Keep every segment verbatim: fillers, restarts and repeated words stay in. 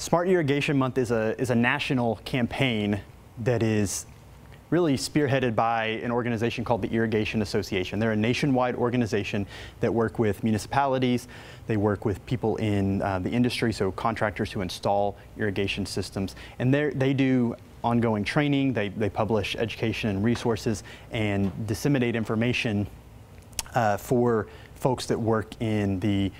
Smart Irrigation Month is a, is a national campaign that is really spearheaded by an organization called the Irrigation Association. They're a nationwide organization that work with municipalities. They work with people in uh, the industry, so contractors who install irrigation systems. And they do ongoing training. They, they publish education and resources and disseminate information uh, for folks that work in the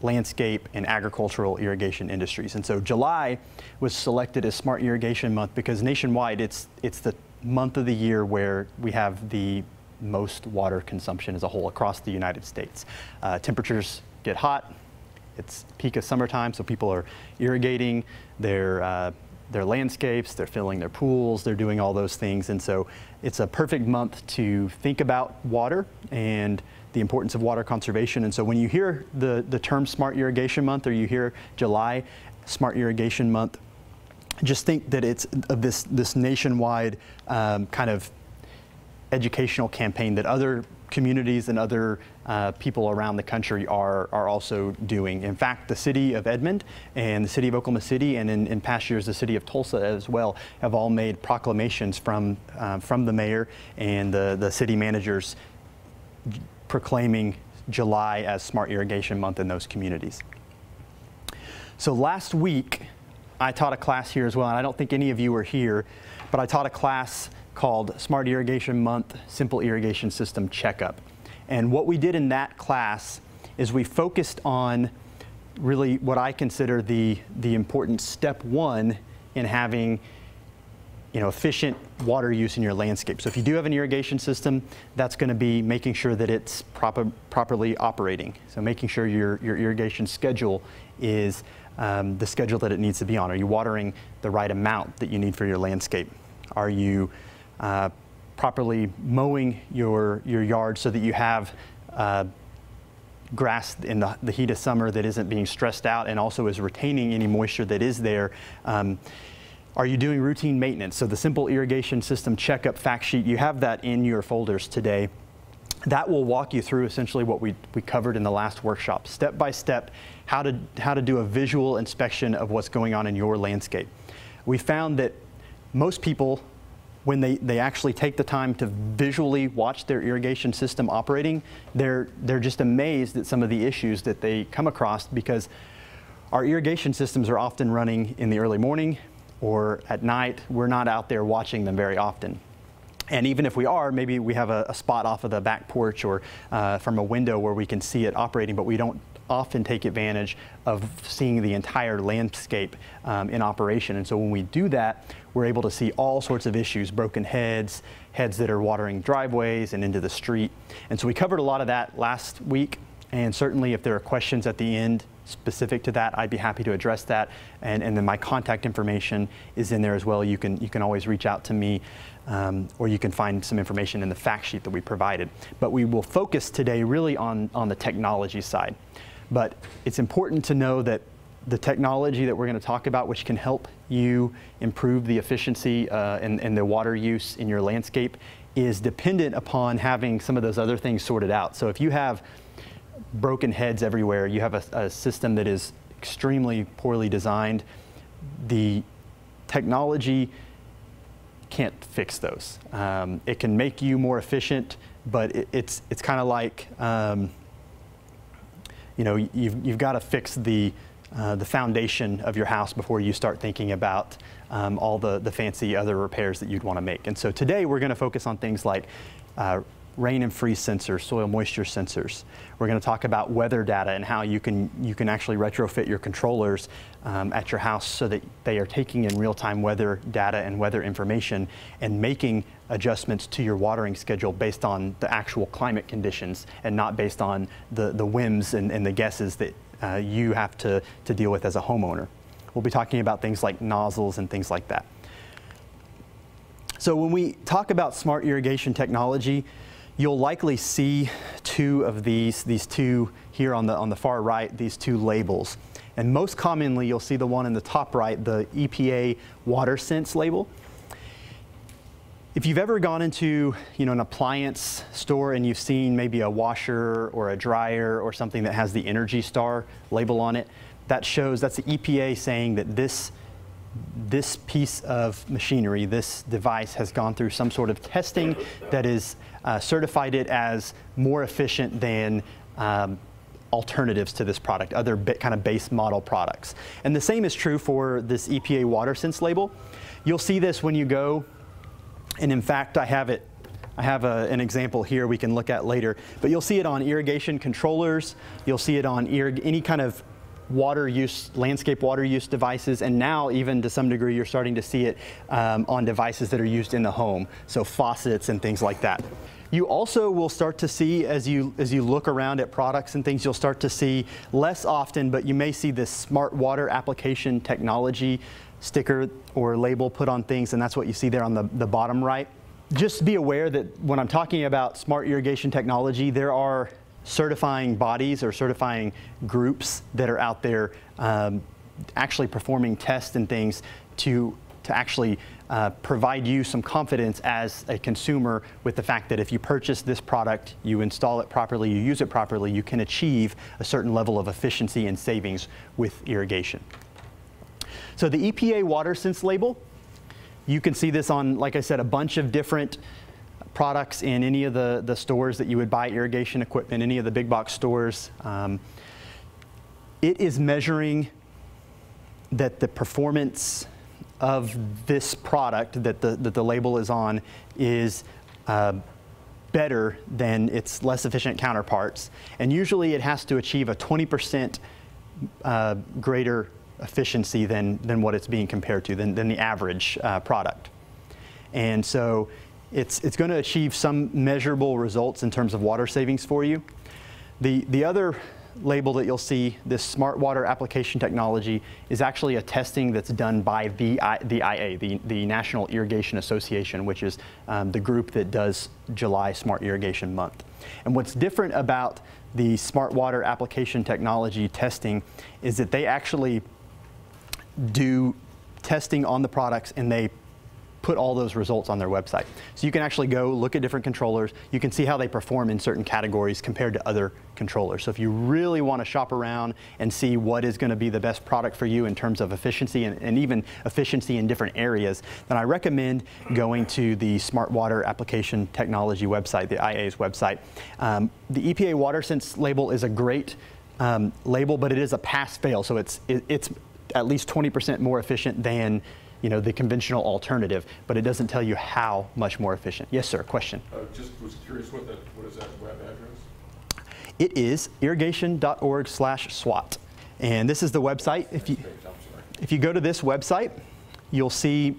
landscape and agricultural irrigation industries. And so July was selected as Smart Irrigation Month because nationwide it's, it's the month of the year where we have the most water consumption as a whole across the United States. Uh, temperatures get hot, it's peak of summertime, so people are irrigating their, uh, their landscapes, they're filling their pools, they're doing all those things, and so it's a perfect month to think about water and the importance of water conservation. And so when you hear the, the term Smart Irrigation Month, or you hear July Smart Irrigation Month, just think that it's of this, this nationwide um, kind of educational campaign that other communities and other uh, people around the country are, are also doing. In fact, the City of Edmond and the City of Oklahoma City, and in, in past years the City of Tulsa as well, have all made proclamations from, uh, from the mayor and the, the city managers proclaiming July as Smart Irrigation Month in those communities. So last week, I taught a class here as well, and I don't think any of you were here, but I taught a class called Smart Irrigation Month Simple Irrigation System Checkup. And what we did in that class is we focused on really what I consider the, the important step one in having, you know, efficient water use in your landscape. So if you do have an irrigation system, that's going to be making sure that it's proper, properly operating. So making sure your, your irrigation schedule is Um, the schedule that it needs to be on. Are you watering the right amount that you need for your landscape? Are you uh, properly mowing your, your yard so that you have uh, grass in the, the heat of summer that isn't being stressed out and also is retaining any moisture that is there? Um, are you doing routine maintenance? So the Simple Irrigation System Checkup fact sheet, you have that in your folders today. That will walk you through essentially what we, we covered in the last workshop, step by step, how to, how to do a visual inspection of what's going on in your landscape. We found that most people, when they, they actually take the time to visually watch their irrigation system operating, they're, they're just amazed at some of the issues that they come across, because our irrigation systems are often running in the early morning or at night. We're not out there watching them very often. And even if we are, maybe we have a, a spot off of the back porch or uh, from a window where we can see it operating, but we don't often take advantage of seeing the entire landscape um, in operation. And so when we do that, we're able to see all sorts of issues, broken heads, heads that are watering driveways and into the street. And so we covered a lot of that last week. And certainly if there are questions at the end specific to that, I'd be happy to address that. And, and then my contact information is in there as well. You can, you can always reach out to me, um, or you can find some information in the fact sheet that we provided. But we will focus today really on, on the technology side. But it's important to know that the technology that we're going to talk about, which can help you improve the efficiency uh, and, and the water use in your landscape, is dependent upon having some of those other things sorted out. So if you have broken heads everywhere, you have a, a system that is extremely poorly designed, the technology can't fix those. Um, it can make you more efficient, but it, it's it's kind of like um, you know, you've you've got to fix the uh, the foundation of your house before you start thinking about um, all the the fancy other repairs that you'd want to make. And so today we're going to focus on things like uh, rain and freeze sensors, soil moisture sensors. We're going to talk about weather data and how you can you can actually retrofit your controllers um, at your house so that they are taking in real-time weather data and weather information and making adjustments to your watering schedule based on the actual climate conditions and not based on the, the whims and, and the guesses that uh, you have to, to deal with as a homeowner. We'll be talking about things like nozzles and things like that. So when we talk about smart irrigation technology, you'll likely see two of these, these two here on the, on the far right, these two labels. And most commonly, you'll see the one in the top right, the E P A WaterSense label. If you've ever gone into, you know, an appliance store and you've seen maybe a washer or a dryer or something that has the Energy Star label on it, that shows, that's the E P A saying that this, this piece of machinery, this device has gone through some sort of testing that has uh, certified it as more efficient than um, alternatives to this product, other kind of base model products. And the same is true for this E P A WaterSense label. You'll see this when you go, and in fact I have it, I have a, an example here we can look at later, but you'll see it on irrigation controllers, you'll see it on irrig any kind of water use, landscape water use devices, and now even to some degree you're starting to see it um, on devices that are used in the home, so faucets and things like that. You also will start to see, as you, as you look around at products and things, you'll start to see less often, but you may see this Smart Water Application Technology sticker or label put on things, and that's what you see there on the, the bottom right. Just be aware that when I'm talking about smart irrigation technology, there are certifying bodies or certifying groups that are out there um, actually performing tests and things to, to actually uh, provide you some confidence as a consumer with the fact that if you purchase this product, you install it properly, you use it properly, you can achieve a certain level of efficiency and savings with irrigation. So the E P A WaterSense label, you can see this on, like I said, a bunch of different products in any of the, the stores that you would buy irrigation equipment, any of the big box stores. Um, it is measuring that the performance of this product that the, that the label is on is uh, better than its less efficient counterparts. And usually it has to achieve a twenty percent uh, greater efficiency than, than what it's being compared to, than, than the average uh, product. And so it's, it's going to achieve some measurable results in terms of water savings for you. The, the other label that you'll see, this Smart Water Application Technology, is actually a testing that's done by the, the I A, the, the National Irrigation Association, which is um, the group that does July Smart Irrigation Month. And what's different about the Smart Water Application Technology testing is that they actually do testing on the products and they put all those results on their website. So you can actually go look at different controllers, you can see how they perform in certain categories compared to other controllers. So if you really want to shop around and see what is going to be the best product for you in terms of efficiency and, and even efficiency in different areas, then I recommend going to the Smart Water Application Technology website, the I A's website. Um, the E P A WaterSense label is a great um, label, but it is a pass-fail, so it's, it, it's at least twenty percent more efficient than, you know, the conventional alternative, but it doesn't tell you how much more efficient. Yes, sir, question. Uh, just was curious what that, what is that web address? It is irrigation dot org slash swat. And this is the website. If you, if you go to this website, you'll see,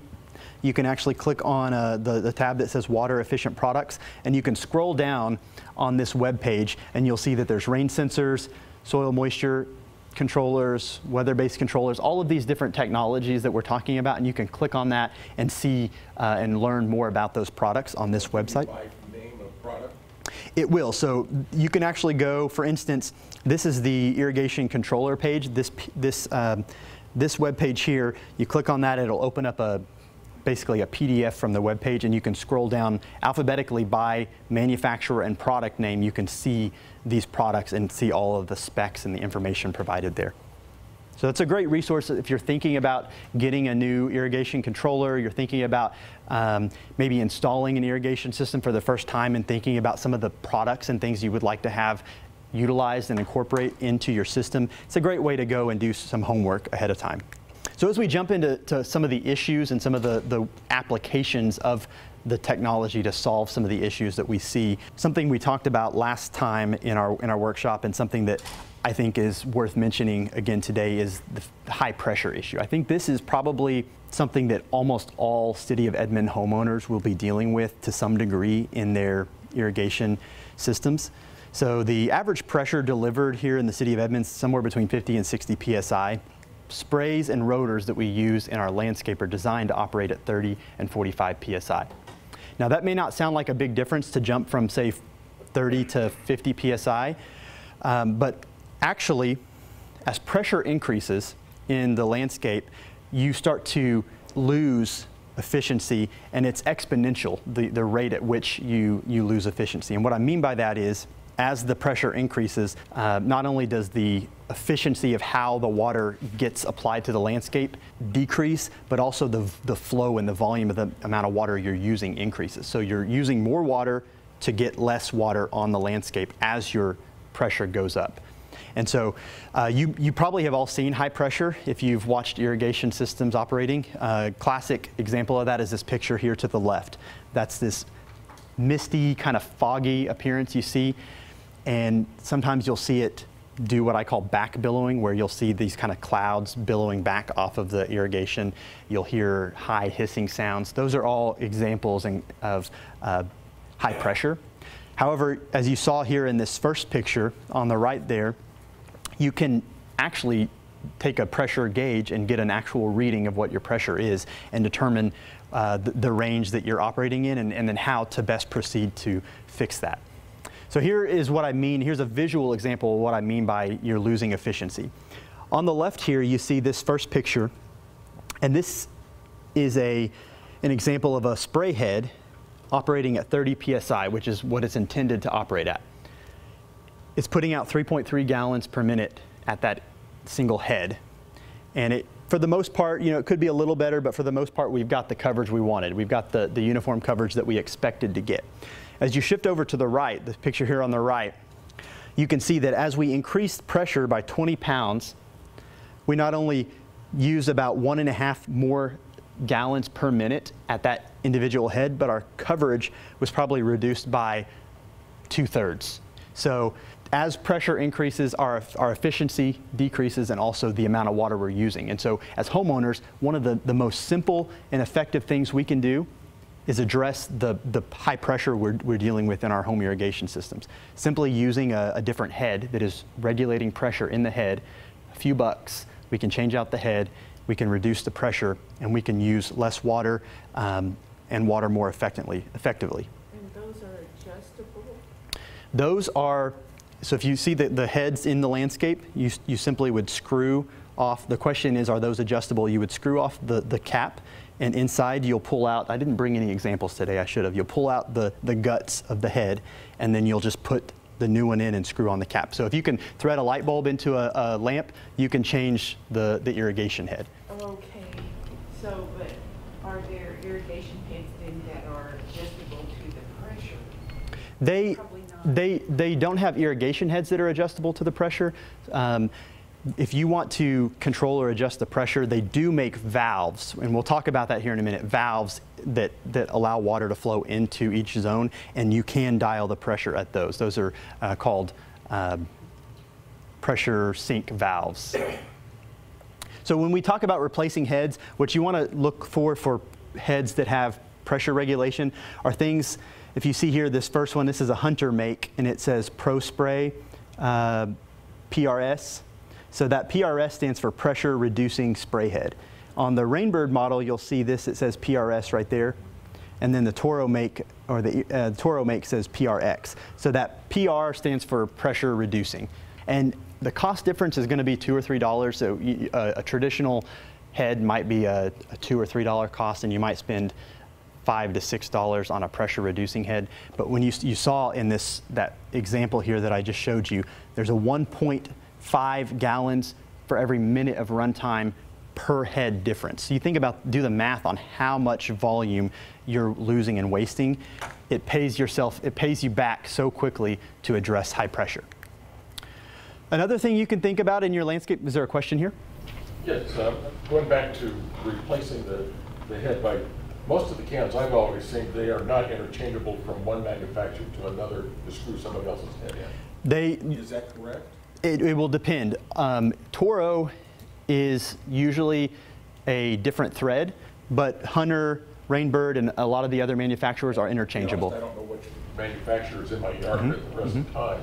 you can actually click on uh, the, the tab that says water efficient products, and you can scroll down on this web page and you'll see that there's rain sensors, soil moisture controllers, weather-based controllers, all of these different technologies that we're talking about, and you can click on that and see uh, and learn more about those products on this website. By name of product? It will. So you can actually go, for instance, this is the irrigation controller page. This, this, um, this web page here, you click on that, it'll open up a basically a P D F from the web page, and you can scroll down alphabetically by manufacturer and product name. You can see these products and see all of the specs and the information provided there. So that's a great resource if you're thinking about getting a new irrigation controller, you're thinking about um, maybe installing an irrigation system for the first time and thinking about some of the products and things you would like to have utilized and incorporate into your system. It's a great way to go and do some homework ahead of time. So as we jump into to some of the issues and some of the, the applications of the technology to solve some of the issues that we see, something we talked about last time in our, in our workshop and something that I think is worth mentioning again today is the high pressure issue. I think this is probably something that almost all City of Edmond homeowners will be dealing with to some degree in their irrigation systems. So the average pressure delivered here in the City of Edmond is somewhere between fifty and sixty P S I. Sprays and rotors that we use in our landscape are designed to operate at thirty and forty-five P S I. Now that may not sound like a big difference to jump from say thirty to fifty P S I, um, but actually as pressure increases in the landscape, you start to lose efficiency, and it's exponential, the, the rate at which you, you lose efficiency. And what I mean by that is as the pressure increases, uh, not only does the efficiency of how the water gets applied to the landscape decrease, but also the, the flow and the volume of the amount of water you're using increases. So you're using more water to get less water on the landscape as your pressure goes up. And so uh, you, you probably have all seen high pressure if you've watched irrigation systems operating. Uh, classic example of that is this picture here to the left. That's this misty, kind of foggy appearance you see. And sometimes you'll see it do what I call back billowing, where you'll see these kind of clouds billowing back off of the irrigation. You'll hear high hissing sounds. Those are all examples in, of uh, high pressure. However, as you saw here in this first picture on the right there, you can actually take a pressure gauge and get an actual reading of what your pressure is and determine uh, the, the range that you're operating in, and, and then how to best proceed to fix that. So here is what I mean. Here's a visual example of what I mean by you're losing efficiency. On the left here, you see this first picture, and this is a, an example of a spray head operating at thirty P S I, which is what it's intended to operate at. It's putting out three point three gallons per minute at that single head. And it, for the most part, you know, it could be a little better, but for the most part, we've got the coverage we wanted. We've got the, the uniform coverage that we expected to get. As you shift over to the right, the picture here on the right, you can see that as we increased pressure by twenty pounds, we not only used about one and a half more gallons per minute at that individual head, but our coverage was probably reduced by two thirds. So as pressure increases, our, our efficiency decreases, and also the amount of water we're using. And so as homeowners, one of the, the most simple and effective things we can do is address the, the high pressure we're, we're dealing with in our home irrigation systems. Simply using a, a different head that is regulating pressure in the head, a few bucks, we can change out the head, we can reduce the pressure, and we can use less water um, and water more effectively. effectively. And those are adjustable? Those are, so if you see the, the heads in the landscape, you, you simply would screw off. The question is, are those adjustable? You would screw off the, the cap, and inside you'll pull out, I didn't bring any examples today, I should have. You'll pull out the, the guts of the head, and then you'll just put the new one in and screw on the cap. So if you can thread a light bulb into a, a lamp, you can change the, the irrigation head. Okay, so but are there irrigation heads then that are adjustable to the pressure? They, they, they don't have irrigation heads that are adjustable to the pressure. Um, If you want to control or adjust the pressure, they do make valves, and we'll talk about that here in a minute, valves that, that allow water to flow into each zone, and you can dial the pressure at those. Those are uh, called uh, pressure sink valves. So when we talk about replacing heads, what you want to look for for heads that have pressure regulation are things, if you see here this first one, this is a Hunter make, and it says Pro Spray uh, P R S. So that P R S stands for pressure reducing spray head. On the Rainbird model, you'll see this, it says P R S right there. And then the Toro make, or the uh, Toro make says P R X. So that P R stands for pressure reducing. And the cost difference is gonna be two or three dollars. So you, uh, a traditional head might be a, a two or three dollar cost, and you might spend five to six dollars on a pressure reducing head. But when you, you saw in this, that example here that I just showed you, there's a one point five gallons for every minute of runtime per head difference. So you think about, do the math on how much volume you're losing and wasting. It pays yourself, it pays you back so quickly to address high pressure. Another thing you can think about in your landscape, is there a question here? Yes, uh, going back to replacing the, the head by, most of the cans I've always seen, they are not interchangeable from one manufacturer to another to screw somebody else's head in. They, is that correct? It, it will depend. Um, Toro is usually a different thread, but Hunter, Rainbird, and a lot of the other manufacturers are interchangeable. I don't know which manufacturer is in my yard mm-hmm. for the rest mm-hmm. of the time,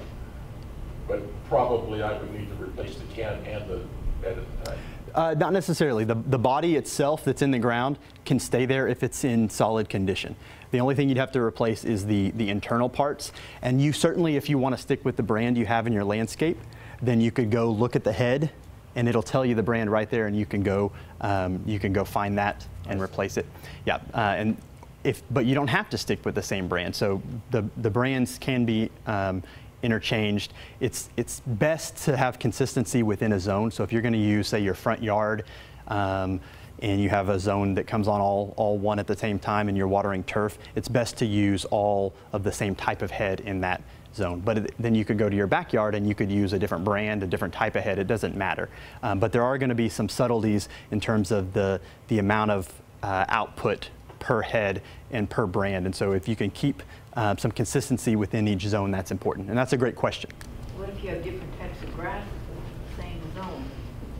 but probably I would need to replace the can and the bed at the time. Uh, not necessarily. The, the body itself that's in the ground can stay there if it's in solid condition. The only thing you'd have to replace is the, the internal parts. And you certainly, if you want to stick with the brand you have in your landscape, then you could go look at the head, and it'll tell you the brand right there, and you can go, um, you can go find that and replace it. Yeah, uh, and if but you don't have to stick with the same brand. So the the brands can be um, interchanged. It's, it's best to have consistency within a zone. So if you're going to use, say, your front yard, um, and you have a zone that comes on all, all one at the same time and you're watering turf, it's best to use all of the same type of head in that zone. But it, then you could go to your backyard and you could use a different brand, a different type of head. It doesn't matter. Um, but there are going to be some subtleties in terms of the, the amount of uh, output per head and per brand. And so if you can keep uh, some consistency within each zone, that's important. And that's a great question. What if you have different types of grasses in the same zone?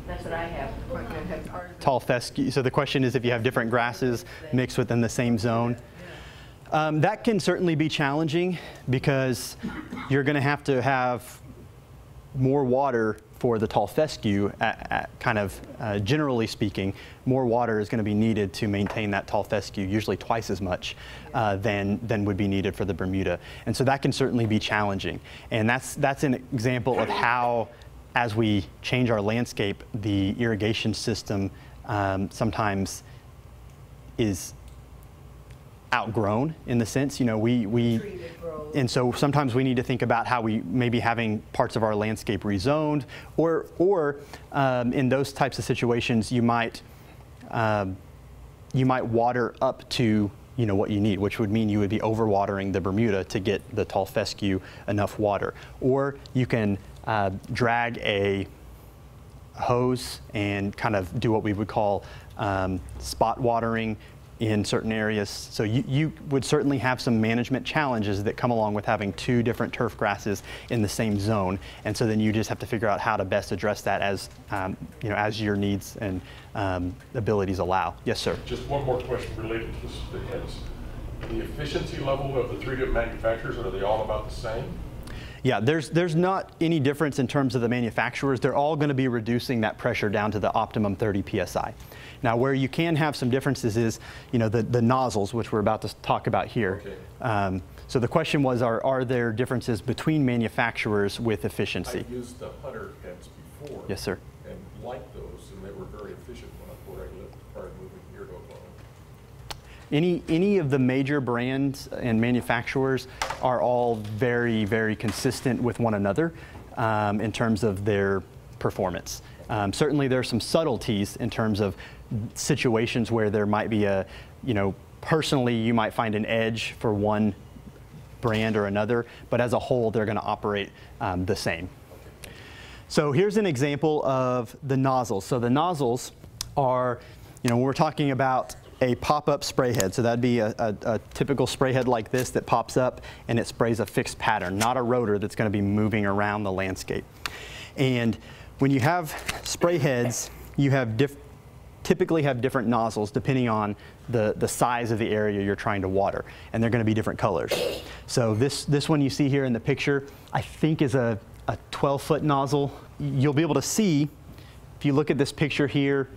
That's what I have. Tall fescue. So the question is if you have different grasses mixed within the same zone. Um, that can certainly be challenging because you're going to have to have more water for the tall fescue, at, at kind of uh, generally speaking, more water is going to be needed to maintain that tall fescue, usually twice as much uh, than, than would be needed for the Bermuda. And so that can certainly be challenging. And that's, that's an example of how, as we change our landscape, the irrigation system um, sometimes is outgrown in the sense, you know, we, we and so sometimes we need to think about how we may be having parts of our landscape rezoned, or, or um, in those types of situations, you might, um, you might water up to, you know, what you need, which would mean you would be overwatering the Bermuda to get the tall fescue enough water. Or you can Uh, drag a hose and kind of do what we would call um, spot watering in certain areas. So you, you would certainly have some management challenges that come along with having two different turf grasses in the same zone. And so then you just have to figure out how to best address that as, um, you know, as your needs and um, abilities allow. Yes, sir. Just one more question related to this, the heads. The efficiency level of the three different manufacturers, are they all about the same? Yeah, there's, there's not any difference in terms of the manufacturers. They're all going to be reducing that pressure down to the optimum thirty P S I. Now, where you can have some differences is, you know, the, the nozzles, which we're about to talk about here. Okay. Um, so the question was, are, are there differences between manufacturers with efficiency? I used the Hunter heads before. Yes, sir. And liked those, and they were very efficient when I, I lived prior to moving here to Oklahoma. Any, any of the major brands and manufacturers are all very, very consistent with one another um, in terms of their performance. Um, certainly there are some subtleties in terms of situations where there might be a, you know, personally you might find an edge for one brand or another, but as a whole they're going to operate um, the same. So here's an example of the nozzles. So the nozzles are, you know, when we're talking about a pop-up spray head. So that'd be a, a, a typical spray head like this that pops up and it sprays a fixed pattern, not a rotor that's going to be moving around the landscape. And when you have spray heads, you have diff typically have different nozzles depending on the, the size of the area you're trying to water. And they're going to be different colors. So this, this one you see here in the picture, I think is a twelve foot nozzle. You'll be able to see, if you look at this picture here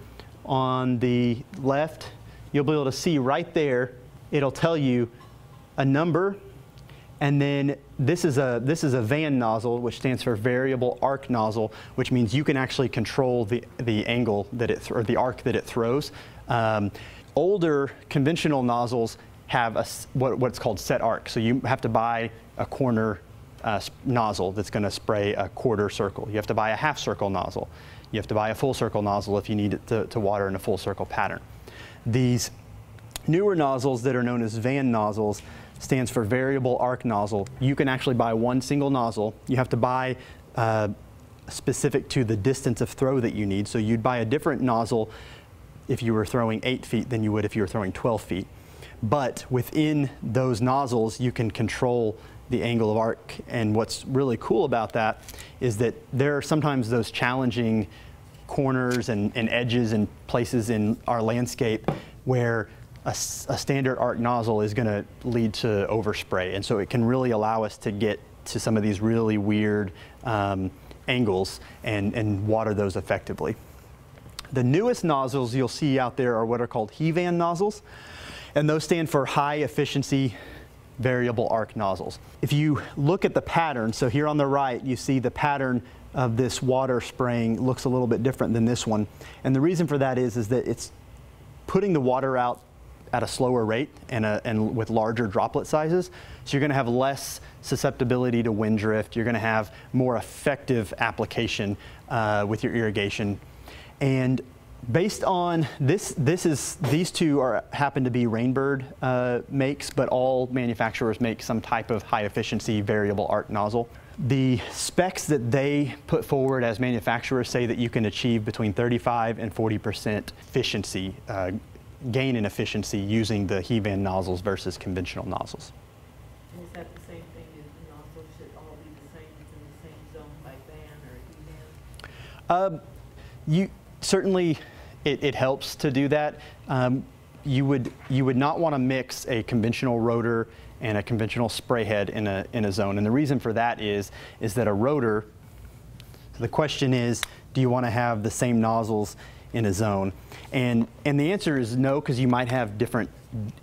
on the left, you'll be able to see right there, it'll tell you a number, and then this is a, this is a V A N nozzle, which stands for variable arc nozzle, which means you can actually control the, the angle that it, or the arc that it throws. Um, older conventional nozzles have a, what, what's called set arc, so you have to buy a corner uh, nozzle that's going to spray a quarter circle. You have to buy a half circle nozzle. You have to buy a full circle nozzle if you need it to, to water in a full circle pattern. These newer nozzles that are known as V A N nozzles stands for variable arc nozzle. You can actually buy one single nozzle. You have to buy uh, specific to the distance of throw that you need. So you'd buy a different nozzle if you were throwing eight feet than you would if you were throwing twelve feet. But within those nozzles, you can control the angle of arc. And what's really cool about that is that there are sometimes those challenging corners and, and edges and places in our landscape where a, a standard arc nozzle is going to lead to overspray. And so it can really allow us to get to some of these really weird um, angles and, and water those effectively. The newest nozzles you'll see out there are what are called He-Van nozzles, and those stand for high efficiency variable arc nozzles. If you look at the pattern, so here on the right you see the pattern of this water spraying looks a little bit different than this one. And the reason for that is, is that it's putting the water out at a slower rate and, a, and with larger droplet sizes. So you're gonna have less susceptibility to wind drift. You're gonna have more effective application uh, with your irrigation. And based on this, this is, these two are, happen to be Rainbird uh, makes, but all manufacturers make some type of high efficiency variable arc nozzle. The specs that they put forward as manufacturers say that you can achieve between thirty-five and forty percent efficiency, uh, gain in efficiency using the He-Van nozzles versus conventional nozzles. And is that the same thing as the nozzles should all be the same in the same zone by Van or He-Van? Um, you, certainly it, it helps to do that. Um, you, would, you would not want to mix a conventional rotor and a conventional spray head in a, in a zone. And the reason for that is, is that a rotor, so the question is, do you want to have the same nozzles in a zone? And, and the answer is no, because you might have different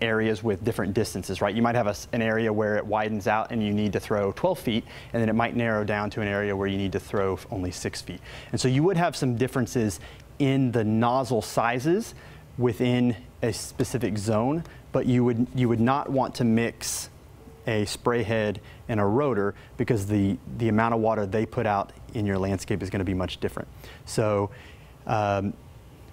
areas with different distances, right? You might have a, an area where it widens out and you need to throw twelve feet, and then it might narrow down to an area where you need to throw only six feet. And so you would have some differences in the nozzle sizes within a specific zone, but you would, you would not want to mix a spray head and a rotor because the, the amount of water they put out in your landscape is going to be much different. So um,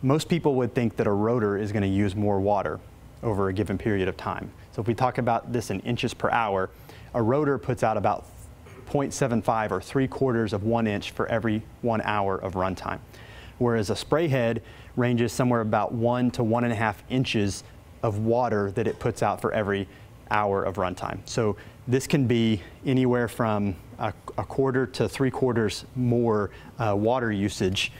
most people would think that a rotor is going to use more water over a given period of time. So if we talk about this in inches per hour, a rotor puts out about zero point seven five or three quarters of one inch for every one hour of runtime, whereas a spray head ranges somewhere about one to one and a half inches of water that it puts out for every hour of runtime. So this can be anywhere from a, a quarter to three quarters more uh, water usage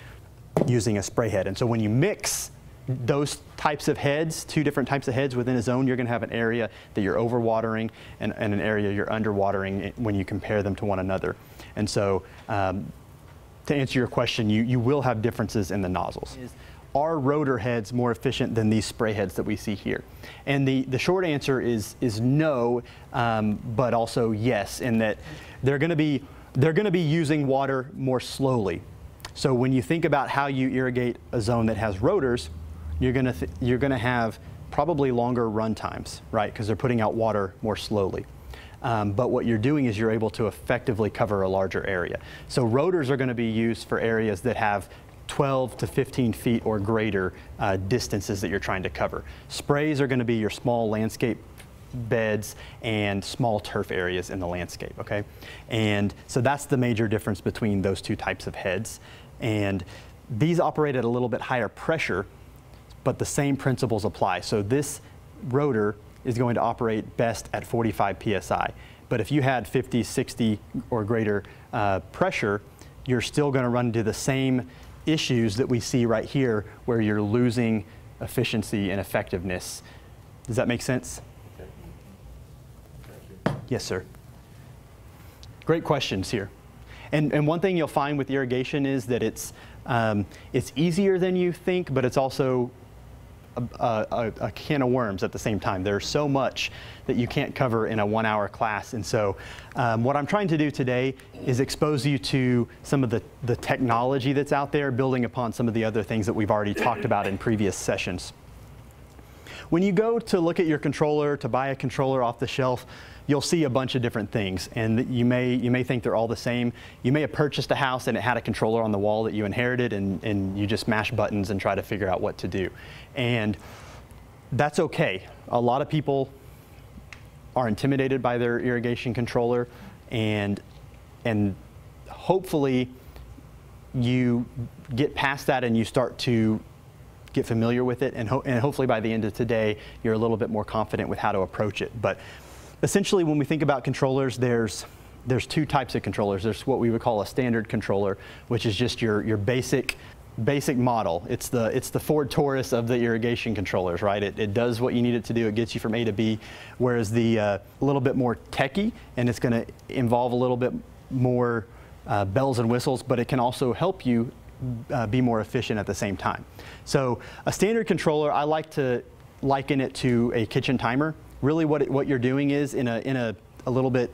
using a spray head. And so when you mix those types of heads, two different types of heads within a zone, you're gonna have an area that you're overwatering and, and an area you're underwatering when you compare them to one another. And so um, to answer your question, you, you will have differences in the nozzles. Are rotor heads more efficient than these spray heads that we see here? And the, the short answer is, is no, um, but also yes, in that they're gonna be, they're gonna be using water more slowly. So when you think about how you irrigate a zone that has rotors, you're gonna, th you're gonna have probably longer run times, right? Because they're putting out water more slowly. Um, but what you're doing is you're able to effectively cover a larger area. So rotors are gonna be used for areas that have twelve to fifteen feet or greater uh, distances that you're trying to cover. Sprays are going to be your small landscape beds and small turf areas in the landscape, okay? And so that's the major difference between those two types of heads. And these operate at a little bit higher pressure, but the same principles apply. So this rotor is going to operate best at forty-five P S I. But if you had fifty, sixty or greater uh, pressure, you're still going to run into the same issues that we see right here where you're losing efficiency and effectiveness. Does that make sense? Okay. Thank you. Yes, sir. Great questions here. And, and one thing you'll find with irrigation is that it's, um, it's easier than you think, but it's also a, a, a can of worms at the same time. There's so much that you can't cover in a one hour class. And so um, what I'm trying to do today is expose you to some of the, the technology that's out there, building upon some of the other things that we've already talked about in previous sessions. When you go to look at your controller, to buy a controller off the shelf, you'll see a bunch of different things, and you may, you may think they're all the same. You may have purchased a house and it had a controller on the wall that you inherited, and, and you just mash buttons and try to figure out what to do. And that's okay. A lot of people are intimidated by their irrigation controller, and, and hopefully you get past that and you start to get familiar with it, and, ho and hopefully by the end of today, you're a little bit more confident with how to approach it. But essentially, when we think about controllers, there's, there's two types of controllers. There's what we would call a standard controller, which is just your, your basic, basic model. It's the, it's the Ford Taurus of the irrigation controllers, right? It, it does what you need it to do. It gets you from A to B, whereas the uh, little bit more techie, and it's going to involve a little bit more uh, bells and whistles, but it can also help you uh, be more efficient at the same time. So a standard controller, I like to liken it to a kitchen timer. Really what, it, what you're doing is, in a, in a, a little bit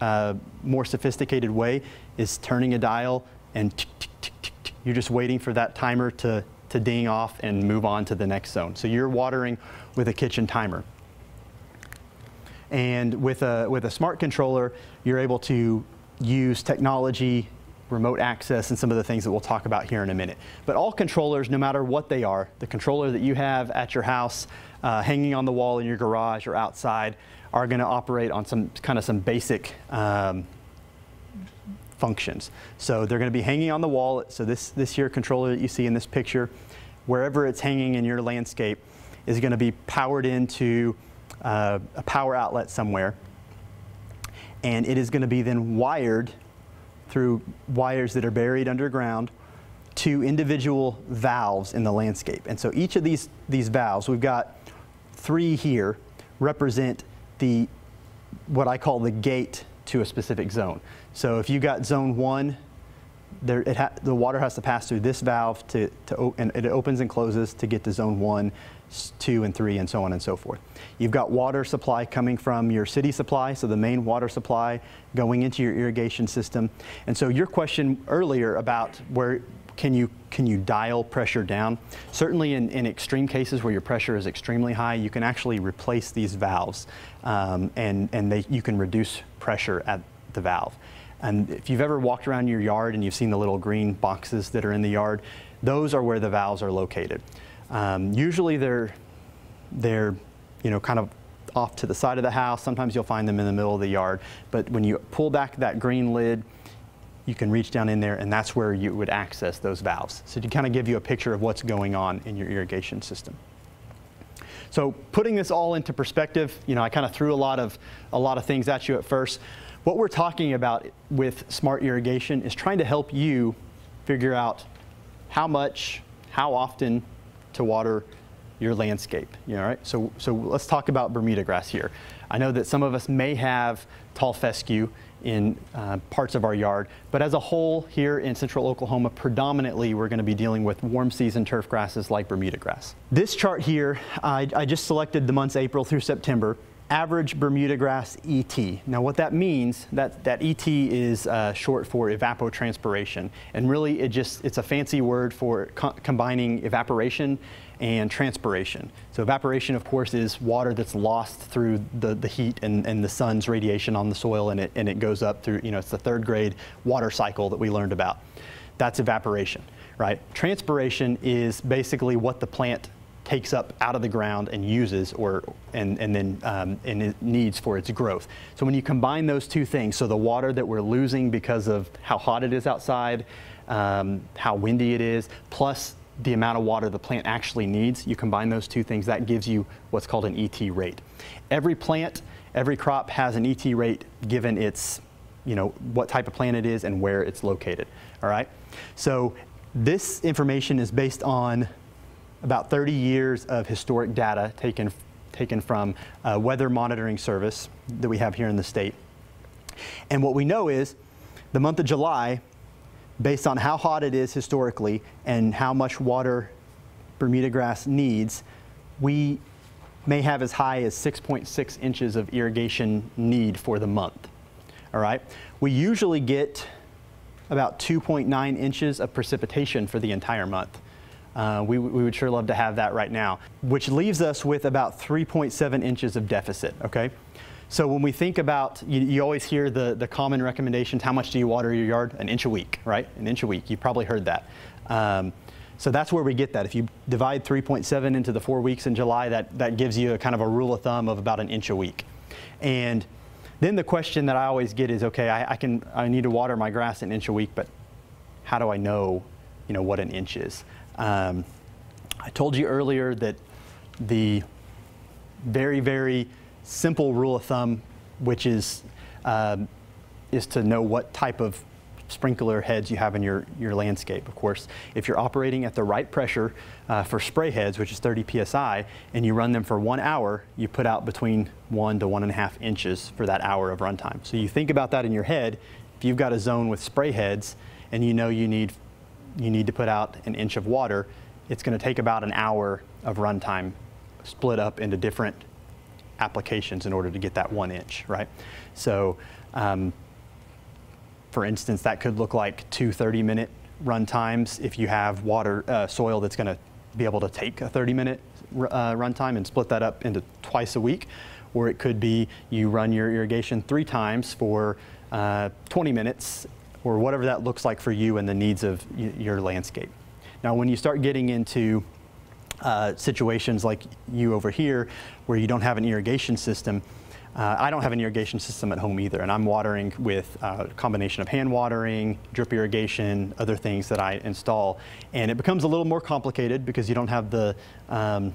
uh, more sophisticated way, is turning a dial and tick, tick, tick, tick, tick. You're just waiting for that timer to to ding off and move on to the next zone. So you're watering with a kitchen timer. And with a, with a smart controller, you're able to use technology, remote access, and some of the things that we'll talk about here in a minute. But all controllers, no matter what they are, the controller that you have at your house, uh, hanging on the wall in your garage or outside, are going to operate on some kind of some basic um, functions. So they're going to be hanging on the wall. So this, this here controller that you see in this picture, wherever it's hanging in your landscape, is going to be powered into uh, a power outlet somewhere. And it is going to be then wired through wires that are buried underground to individual valves in the landscape. And so each of these, these valves, we've got three here, represent the, what I call the gate to a specific zone. So if you got zone one, there, it ha the water has to pass through this valve to, to and it opens and closes to get to zone one, two, and three, and so on and so forth. You've got water supply coming from your city supply, so the main water supply going into your irrigation system. And so your question earlier about where can you, can you dial pressure down? Certainly in, in extreme cases where your pressure is extremely high, you can actually replace these valves um, and, and they, you can reduce pressure at the valve. And if you've ever walked around your yard and you've seen the little green boxes that are in the yard, those are where the valves are located. Um, usually they're, they're you know, kind of off to the side of the house. Sometimes you'll find them in the middle of the yard. But when you pull back that green lid, you can reach down in there, and that's where you would access those valves. So to kind of give you a picture of what's going on in your irrigation system. So putting this all into perspective, you know, I kind of threw a lot of, a lot of things at you at first. What we're talking about with smart irrigation is trying to help you figure out how much, how often to water your landscape. You know, right? So, so let's talk about Bermuda grass here. I know that some of us may have tall fescue in uh, parts of our yard, but as a whole here in central Oklahoma, predominantly we're going to be dealing with warm season turf grasses like Bermuda grass. This chart here, I, I just selected the months April through September. Average Bermuda grass E T. Now what that means, that, that E T is uh, short for evapotranspiration. And really it just, it's a fancy word for co combining evaporation and transpiration. So evaporation, of course, is water that's lost through the, the heat and, and the sun's radiation on the soil, and it, and it goes up through, you know, it's the third grade water cycle that we learned about. That's evaporation, right? Transpiration is basically what the plant takes up out of the ground and uses, or and, and then um, and it needs for its growth. So when you combine those two things, so the water that we're losing because of how hot it is outside, um, how windy it is, plus the amount of water the plant actually needs, you combine those two things, that gives you what's called an E T rate. Every plant, every crop has an E T rate given its, you know, what type of plant it is and where it's located, all right? So this information is based on about thirty years of historic data taken, taken from a weather monitoring service that we have here in the state. And what we know is the month of July, based on how hot it is historically and how much water Bermuda grass needs, we may have as high as six point six inches of irrigation need for the month. All right? We usually get about two point nine inches of precipitation for the entire month. Uh, we, we would sure love to have that right now, which leaves us with about three point seven inches of deficit, okay? So when we think about, you, you always hear the, the common recommendations, how much do you water your yard? An inch a week, right? An inch a week, you've probably heard that. Um, so that's where we get that. If you divide three point seven into the four weeks in July, that, that gives you a kind of a rule of thumb of about an inch a week. And then the question that I always get is, okay, I, I, can, I need to water my grass an inch a week, but how do I know, you know, what an inch is? Um, I told you earlier that the very, very simple rule of thumb, which is, uh, is to know what type of sprinkler heads you have in your, your landscape. Of course, if you're operating at the right pressure uh, for spray heads, which is thirty P S I, and you run them for one hour, you put out between one to one and a half inches for that hour of runtime. So you think about that in your head. If you've got a zone with spray heads and you know you need you need to put out an inch of water, it's going to take about an hour of runtime split up into different applications in order to get that one inch, right? So um, for instance, that could look like two thirty-minute run times if you have water uh, soil that's going to be able to take a thirty minute uh, run time and split that up into twice a week, or it could be you run your irrigation three times for uh, twenty minutes, or whatever that looks like for you and the needs of y your landscape. Now, when you start getting into uh, situations like you over here, where you don't have an irrigation system, Uh, I don't have an irrigation system at home either, and I'm watering with uh, a combination of hand watering, drip irrigation, other things that I install. And it becomes a little more complicated because you don't have the, um,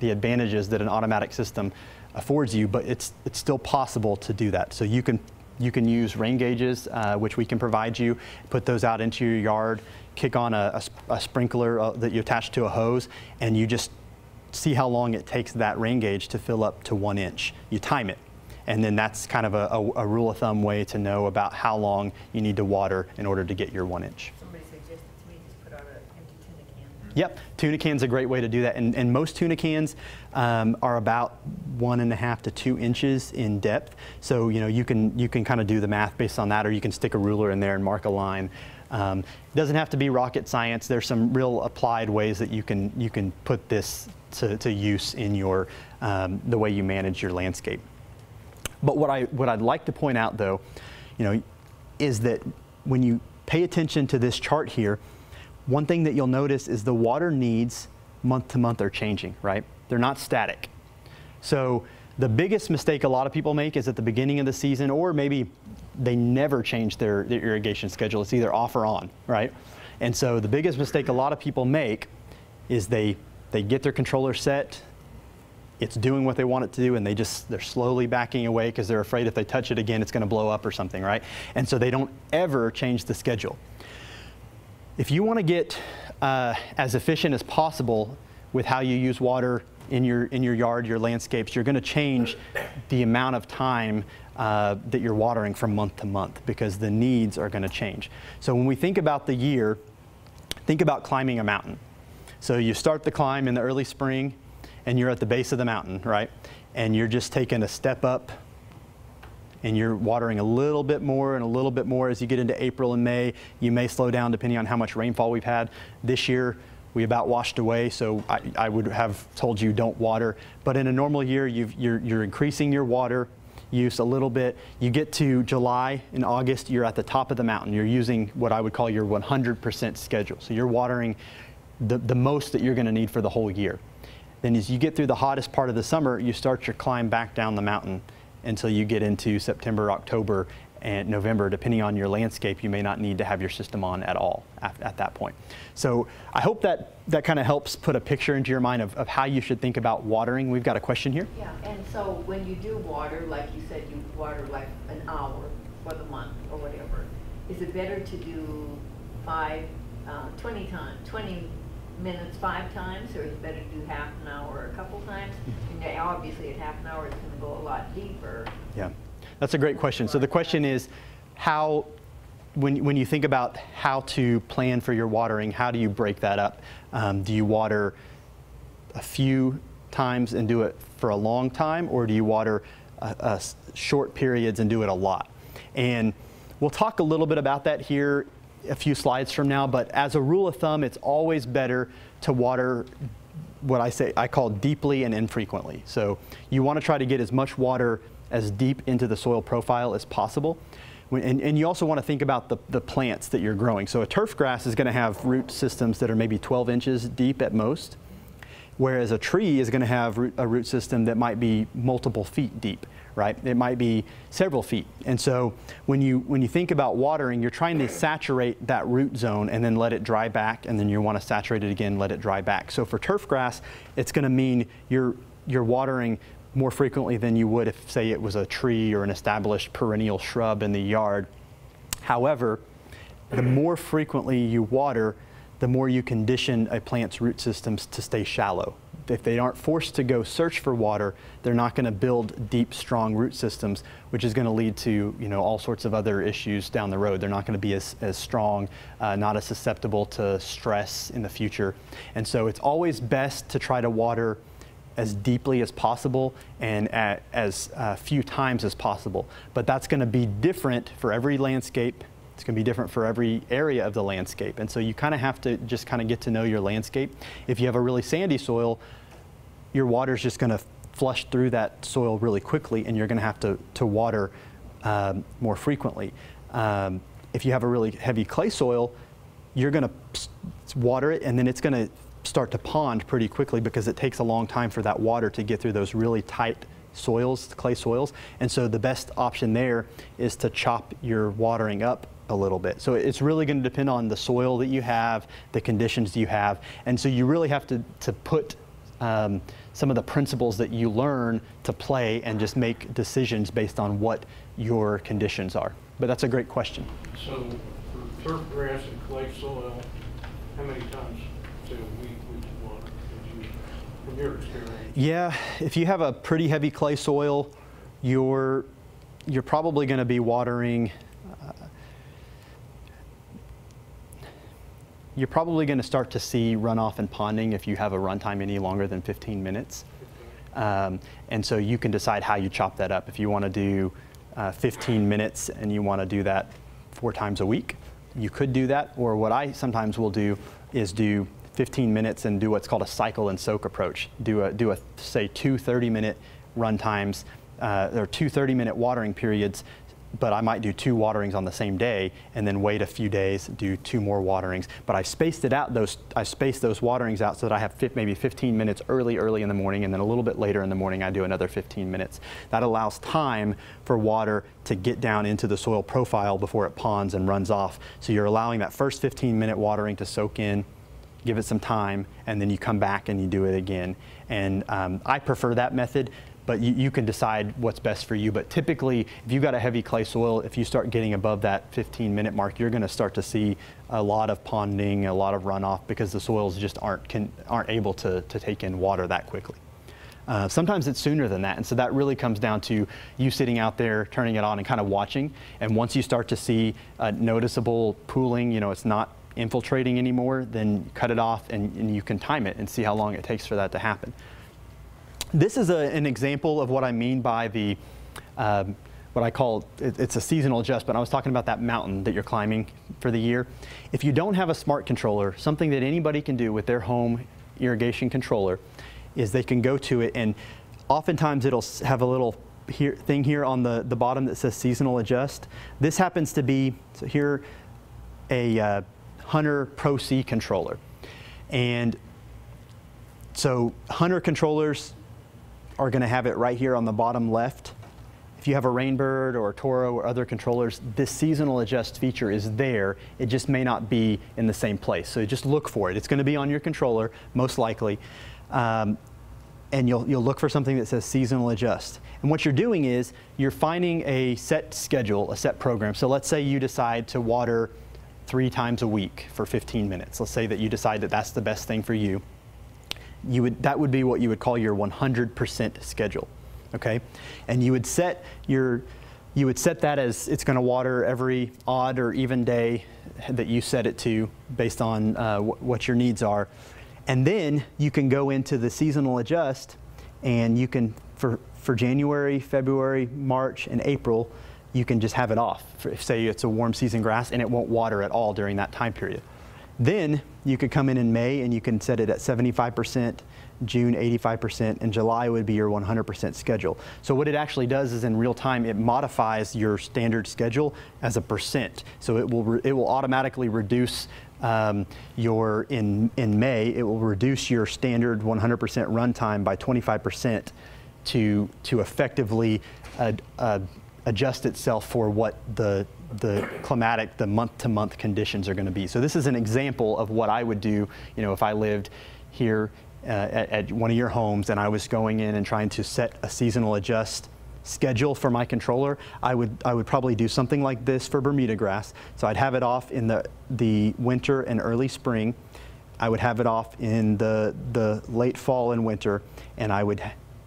the advantages that an automatic system affords you, but it's, it's still possible to do that. So you can, you can use rain gauges, uh, which we can provide you, put those out into your yard, kick on a, a, a sprinkler uh, that you attach to a hose, and you just see how long it takes that rain gauge to fill up to one inch. You time it. And then that's kind of a, a, a rule of thumb way to know about how long you need to water in order to get your one inch. Somebody suggested to me just put out an empty tuna can. Yep, tuna can's a great way to do that. And, and most tuna cans um, are about one and a half to two inches in depth. So you know you can you can kind of do the math based on that, or you can stick a ruler in there and mark a line. Um, it doesn't have to be rocket science. There's some real applied ways that you can you can put this to, to use in your um, the way you manage your landscape. But what I what I'd like to point out, though, you know, is that when you pay attention to this chart here, one thing that you'll notice is the water needs month to month are changing, right? They're not static. So the biggest mistake a lot of people make is at the beginning of the season, or maybe they never change their, their irrigation schedule. It's either off or on, right? And so the biggest mistake a lot of people make is they they get their controller set. It's doing what they want it to do, and they just, they're slowly backing away because they're afraid if they touch it again, it's gonna blow up or something, right? And so they don't ever change the schedule. If you wanna get uh, as efficient as possible with how you use water in your, in your yard, your landscapes, you're gonna change the amount of time uh, that you're watering from month to month because the needs are gonna change. So when we think about the year, think about climbing a mountain. So you start the climb in the early spring, and you're at the base of the mountain, right? And you're just taking a step up, and you're watering a little bit more and a little bit more as you get into April and May. You may slow down depending on how much rainfall we've had. This year, we about washed away, so I, I would have told you don't water. But in a normal year, you've, you're, you're increasing your water use a little bit. You get to July and August, you're at the top of the mountain. You're using what I would call your one hundred percent schedule. So you're watering the, the most that you're gonna need for the whole year. Then as you get through the hottest part of the summer, you start your climb back down the mountain until you get into September, October, and November. Depending on your landscape, you may not need to have your system on at all at, at that point. So I hope that that kind of helps put a picture into your mind of, of how you should think about watering. We've got a question here. Yeah, and so when you do water, like you said, you water like an hour for the month or whatever. Is it better to do five, uh, twenty times, twenty minutes five times, or it's better to do half an hour or a couple times? And obviously at half an hour it's going to go a lot deeper. Yeah, that's a great question. So the question is how, when, when you think about how to plan for your watering, how do you break that up? Um, do you water a few times and do it for a long time, or do you water uh, uh, short periods and do it a lot? And we'll talk a little bit about that here a few slides from now, but as a rule of thumb, it's always better to water what I say I call deeply and infrequently. So you want to try to get as much water as deep into the soil profile as possible. And, and you also want to think about the, the plants that you're growing. So a turf grass is going to have root systems that are maybe twelve inches deep at most, whereas a tree is going to have root, a root system that might be multiple feet deep. Right? It might be several feet. And so when you, when you think about watering, you're trying to saturate that root zone and then let it dry back, and then you want to saturate it again, let it dry back. So for turf grass, it's going to mean you're, you're watering more frequently than you would if, say, it was a tree or an established perennial shrub in the yard. However, the more frequently you water, the more you condition a plant's root systems to stay shallow. If they aren't forced to go search for water, they're not going to build deep, strong root systems, which is going to lead to, you know, all sorts of other issues down the road. They're not going to be as, as strong, uh, not as susceptible to stress in the future. And so it's always best to try to water as deeply as possible and at as uh, few times as possible. But that's going to be different for every landscape It's going to be different for every area of the landscape. And so you kind of have to just kind of get to know your landscape. If you have a really sandy soil, your water's just going to flush through that soil really quickly, and you're going to have to, to water um, more frequently. Um, if you have a really heavy clay soil, you're going to water it, and then it's going to start to pond pretty quickly because it takes a long time for that water to get through those really tight soils, clay soils. And so the best option there is to chop your watering up a little bit. So it's really going to depend on the soil that you have, the conditions you have. And so you really have to, to put um, some of the principles that you learn to play and just make decisions based on what your conditions are. But that's a great question. So for turf grass and clay soil, how many times do we From your experience? Yeah, if you have a pretty heavy clay soil, you're you're probably going to be watering. Uh, you're probably going to start to see runoff and ponding if you have a runtime any longer than fifteen minutes, um, and so you can decide how you chop that up. If you want to do uh, fifteen minutes and you want to do that four times a week, you could do that. Or what I sometimes will do is do fifteen minutes and do what's called a cycle and soak approach. Do a, do a say, two thirty-minute run times, uh, or two thirty-minute watering periods, but I might do two waterings on the same day and then wait a few days, do two more waterings. But I've spaced it out, those, I've spaced those waterings out so that I have maybe fifteen minutes early, early in the morning, and then a little bit later in the morning I do another fifteen minutes. That allows time for water to get down into the soil profile before it ponds and runs off. So you're allowing that first fifteen minute watering to soak in, give it some time, and then you come back and you do it again. And um, I prefer that method, but you, you can decide what's best for you. But typically, if you've got a heavy clay soil, if you start getting above that fifteen minute mark, you're gonna start to see a lot of ponding, a lot of runoff, because the soils just aren't, can, aren't able to, to take in water that quickly. Uh, sometimes it's sooner than that, and so that really comes down to you sitting out there, turning it on and kind of watching. And once you start to see a noticeable pooling, you know, it's not infiltrating anymore, then cut it off, and, and you can time it and see how long it takes for that to happen. This is a, an example of what I mean by the, um, what I call, it, it's a seasonal adjustment. I was talking about that mountain that you're climbing for the year. If you don't have a smart controller, something that anybody can do with their home irrigation controller is they can go to it, and oftentimes it'll have a little here, thing here on the, the bottom that says seasonal adjust. This happens to be, so here, a uh, Hunter Pro C controller. And so Hunter controllers are going to have it right here on the bottom left. If you have a Rainbird or a Toro or other controllers, this seasonal adjust feature is there. It just may not be in the same place. So just look for it. It's going to be on your controller, most likely. Um, and you'll, you'll look for something that says seasonal adjust. And what you're doing is you're finding a set schedule, a set program. So let's say you decide to water three times a week for fifteen minutes. Let's say that you decide that that's the best thing for you. You would, that would be what you would call your one hundred percent schedule, okay? And you would set your, you would set that as it's going to water every odd or even day that you set it to, based on uh, what your needs are. And then you can go into the seasonal adjust, and you can, for, for January, February, March, and April, you can just have it off. If, say, it's a warm season grass and it won't water at all during that time period. Then you could come in in May and you can set it at seventy-five percent, June eighty-five percent, and July would be your one hundred percent schedule. So what it actually does is in real time it modifies your standard schedule as a percent. So it will, it will automatically reduce um, your, in, in May, it will reduce your standard one hundred percent runtime by twenty-five percent to, to effectively uh, uh, adjust itself for what the, the climatic, the month-to-month conditions are going to be. So this is an example of what I would do, you know, if I lived here uh, at, at one of your homes and I was going in and trying to set a seasonal adjust schedule for my controller. I would, I would probably do something like this for Bermuda grass. So I'd have it off in the, the winter and early spring. I would have it off in the, the late fall and winter, and I would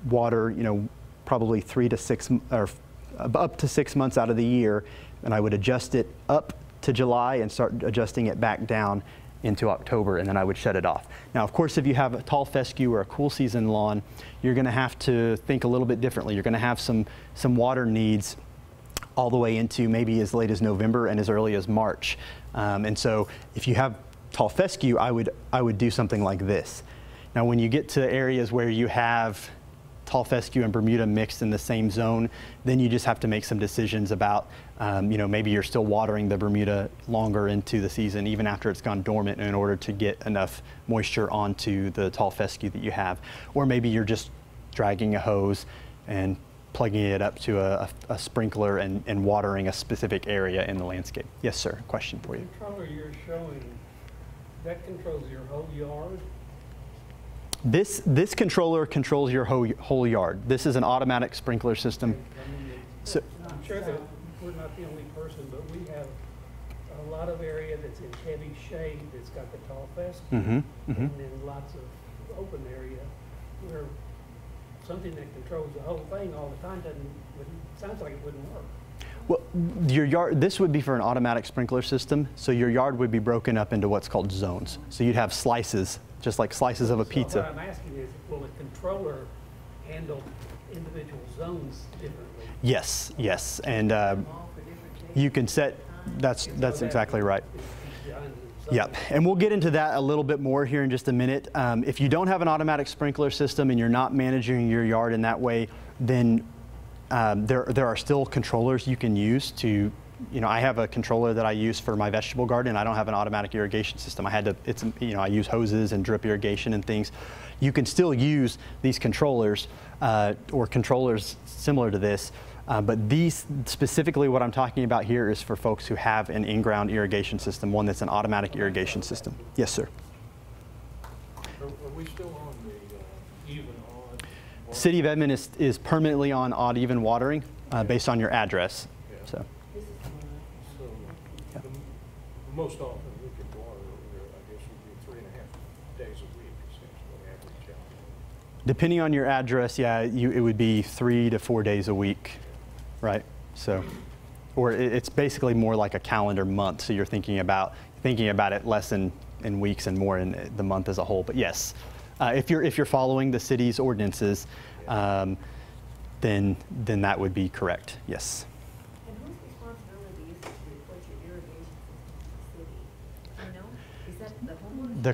water, you know, probably three to six or up to six months out of the year, and I would adjust it up to July and start adjusting it back down into October, and then I would shut it off. Now, of course, if you have a tall fescue or a cool season lawn, you're going to have to think a little bit differently. You're going to have some, some water needs all the way into maybe as late as November and as early as March. Um, and so if you have tall fescue, I would, I would do something like this. Now when you get to areas where you have tall fescue and Bermuda mixed in the same zone, then you just have to make some decisions about, um, you know, maybe you're still watering the Bermuda longer into the season, even after it's gone dormant, in order to get enough moisture onto the tall fescue that you have. Or maybe you're just dragging a hose and plugging it up to a, a sprinkler and, and watering a specific area in the landscape. Yes, sir, question for you. The controller you're showing, that controls your whole yard? This, this controller controls your whole, whole yard. This is an automatic sprinkler system. I mean, so, I'm sure that we're not the only person, but we have a lot of area that's in heavy shade that's got the tall fescue, mm-hmm, mm-hmm. and then lots of open area where something that controls the whole thing all the time doesn't, sounds like it wouldn't work. Well, your yard, this would be for an automatic sprinkler system, so your yard would be broken up into what's called zones. So you'd have slices, just like slices of a pizza. So what I'm asking is, will a controller handle individual zones differently? Yes, yes, and uh, you can set, that's, that's exactly right. Yep, and we'll get into that a little bit more here in just a minute. Um, if you don't have an automatic sprinkler system and you're not managing your yard in that way, then um, there, there are still controllers you can use to, you know, I have a controller that I use for my vegetable garden. I don't have an automatic irrigation system. I had to, it's, you know, I use hoses and drip irrigation and things. You can still use these controllers uh, or controllers similar to this, uh, but these specifically what I'm talking about here is for folks who have an in-ground irrigation system, one that's an automatic irrigation system. Yes, sir. Are, are we still on the uh, even on? City of Edmond is, is permanently on odd even watering uh, based on your address. Yeah. So. Most often we could water, I guess, would be three and a half days a week, essentially, average out. Depending on your address, yeah, you, it would be three to four days a week, right? So, or it, it's basically more like a calendar month. So you're thinking about thinking about it less in, in weeks and more in the month as a whole. But yes, uh, if you're if you're following the city's ordinances, yeah. um, then then that would be correct. Yes. The,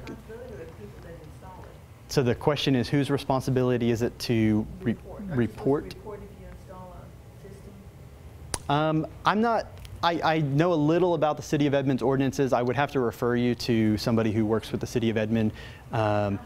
so the question is, whose responsibility is it to re report? Are you supposed to report if you install a system? Um, I'm not. I, I know a little about the City of Edmond's ordinances. I would have to refer you to somebody who works with the City of Edmond. Um,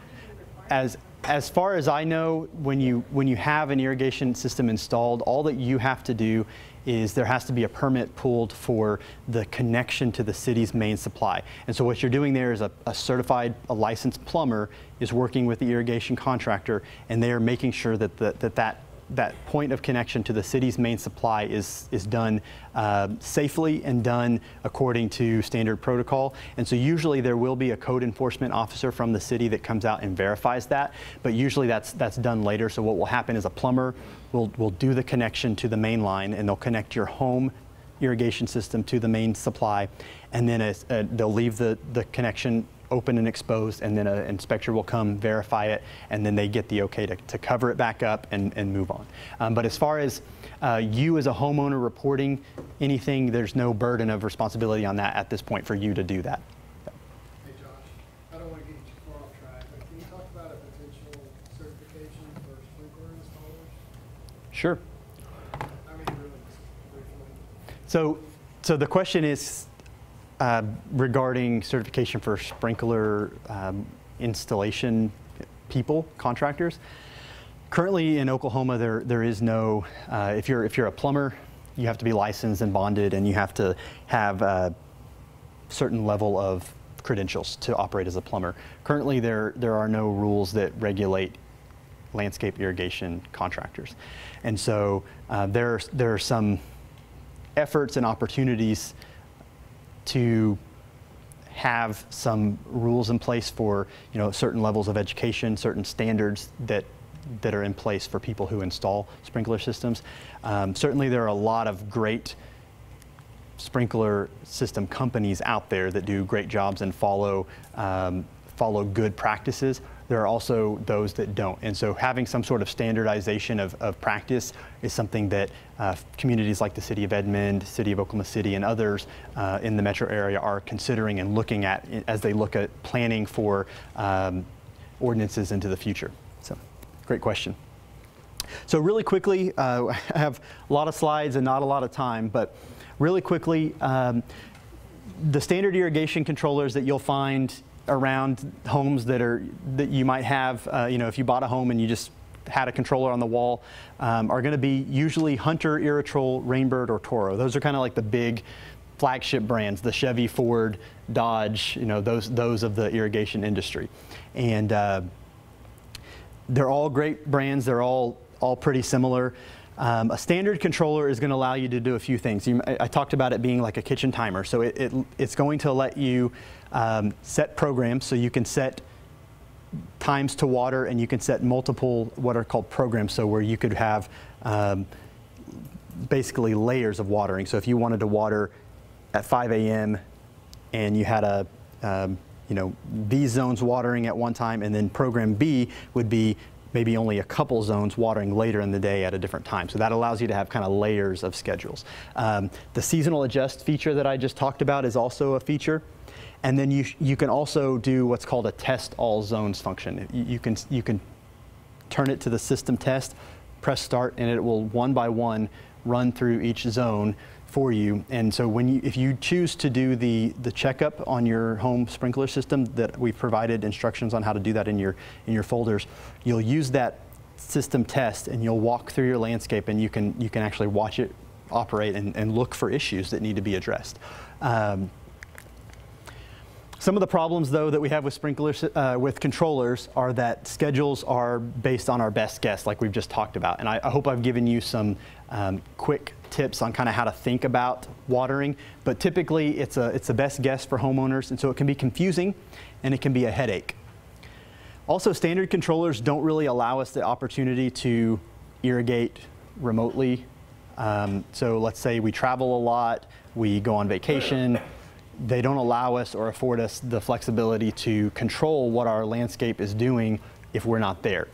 as as far as I know, when you when you have an irrigation system installed, all that you have to do is there has to be a permit pulled for the connection to the city's main supply. And so what you're doing there is a, a certified, a licensed plumber is working with the irrigation contractor, and they are making sure that the, that, that that point of connection to the city's main supply is, is done uh, safely and done according to standard protocol. And so usually there will be a code enforcement officer from the city that comes out and verifies that, but usually that's, that's done later. So what will happen is a plumber will, will do the connection to the main line, and they'll connect your home irrigation system to the main supply, and then a, a, they'll leave the, the connection open and exposed, and then an inspector will come verify it, and then they get the okay to, to cover it back up and, and move on. Um, but as far as uh, you as a homeowner reporting anything, there's no burden of responsibility on that at this point for you to do that. Yeah. Hey Josh, I don't want to get you too far off track, but can you talk about a potential certification for sprinkler installers? Sure. I mean, really briefly. So, so the question is, Uh, regarding certification for sprinkler um, installation people, contractors. Currently in Oklahoma, there there is no. Uh, if you're if you're a plumber, you have to be licensed and bonded, and you have to have a certain level of credentials to operate as a plumber. Currently, there there are no rules that regulate landscape irrigation contractors, and so uh, there there are some efforts and opportunities to have some rules in place for, you know, certain levels of education, certain standards that that are in place for people who install sprinkler systems. Um, certainly there are a lot of great sprinkler system companies out there that do great jobs and follow um, follow good practices. there are also those that don't. And so having some sort of standardization of, of practice is something that uh, communities like the City of Edmond, City of Oklahoma City, and others uh, in the metro area are considering and looking at as they look at planning for um, ordinances into the future. So, great question. So really quickly, uh, I have a lot of slides and not a lot of time, but really quickly, um, the standard irrigation controllers that you'll find around homes that are that you might have, uh, you know, if you bought a home and you just had a controller on the wall, um, are going to be usually Hunter, Irritrol, Rainbird, or Toro. Those are kind of like the big flagship brands, the Chevy, Ford, Dodge, you know, those those of the irrigation industry, and uh, they're all great brands. They're all all pretty similar. Um, a standard controller is going to allow you to do a few things. You, I, I talked about it being like a kitchen timer, so it, it it's going to let you um, set programs, so you can set times to water, and you can set multiple what are called programs, so where you could have um, basically layers of watering. So if you wanted to water at five A M and you had a um, you know, these zones watering at one time, and then program B would be maybe only a couple zones watering later in the day at a different time. So that allows you to have kind of layers of schedules. Um, the seasonal adjust feature that I just talked about is also a feature. And then you, you can also do what's called a test all zones function. You, you, can, you can turn it to the system test, press start, and it will one by one run through each zone for you. And so when you, if you choose to do the, the checkup on your home sprinkler system, that we've provided instructions on how to do that in your, in your folders, you'll use that system test and you'll walk through your landscape, and you can, you can actually watch it operate and, and look for issues that need to be addressed. Um, some of the problems though that we have with sprinklers, uh, with controllers, are that schedules are based on our best guess, like we've just talked about. And I, I hope I've given you some um, quick tips on kind of how to think about watering, but typically it's a it's the best guess for homeowners, and so it can be confusing and it can be a headache. Also, standard controllers don't really allow us the opportunity to irrigate remotely. Um, so let's say we travel a lot, we go on vacation, they don't allow us or afford us the flexibility to control what our landscape is doing if we're not there.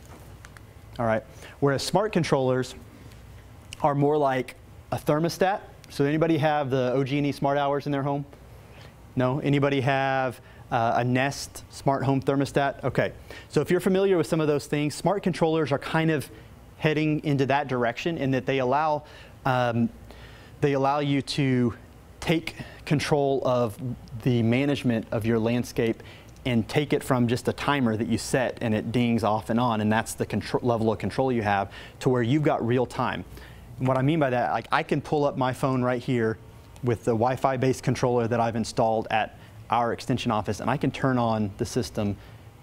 All right, whereas smart controllers are more like a thermostat. So anybody have the O G and E smart hours in their home? No? Anybody have uh, a Nest smart home thermostat? Okay. So if you're familiar with some of those things, smart controllers are kind of heading into that direction, in that they allow, um, they allow you to take control of the management of your landscape and take it from just a timer that you set and it dings off and on, and that's the control, level of control you have, to where you've got real time. And what I mean by that, like I can pull up my phone right here with the Wi-Fi based controller that I've installed at our extension office, and I can turn on the system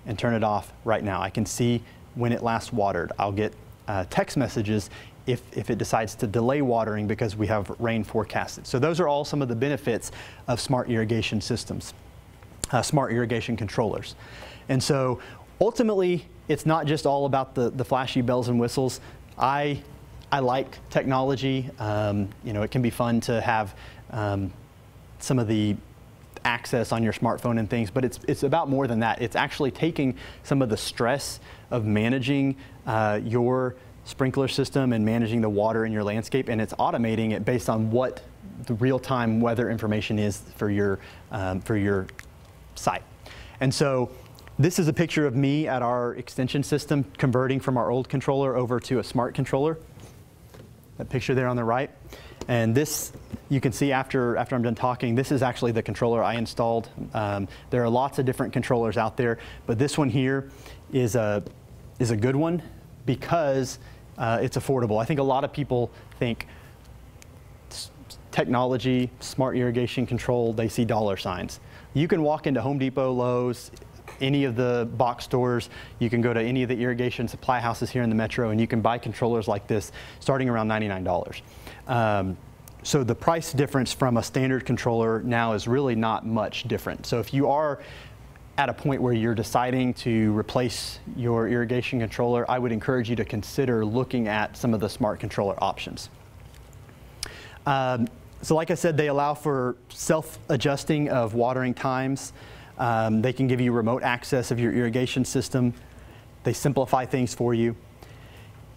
and turn it off right now. I can see when it last watered. I'll get uh, text messages if, if it decides to delay watering because we have rain forecasted. So those are all some of the benefits of smart irrigation systems, uh, smart irrigation controllers. And so ultimately, it's not just all about the, the flashy bells and whistles. I I like technology. Um, you know, it can be fun to have um, some of the access on your smartphone and things, but it's, it's about more than that. It's actually taking some of the stress of managing uh, your sprinkler system and managing the water in your landscape, and it's automating it based on what the real-time weather information is for your, um, for your site. And so this is a picture of me at our extension system converting from our old controller over to a smart controller. That picture there on the right, and this you can see after after I'm done talking, this is actually the controller I installed. Um, there are lots of different controllers out there, but this one here is a is a good one because uh, it's affordable. I think a lot of people think technology, smart irrigation control, they see dollar signs. You can walk into Home Depot, Lowe's, any of the box stores, you can go to any of the irrigation supply houses here in the metro, and you can buy controllers like this starting around ninety-nine dollars. Um, so the price difference from a standard controller now is really not much different. So if you are at a point where you're deciding to replace your irrigation controller, I would encourage you to consider looking at some of the smart controller options. Um, so like I said, they allow for self-adjusting of watering times. Um, they can give you remote access of your irrigation system. They simplify things for you.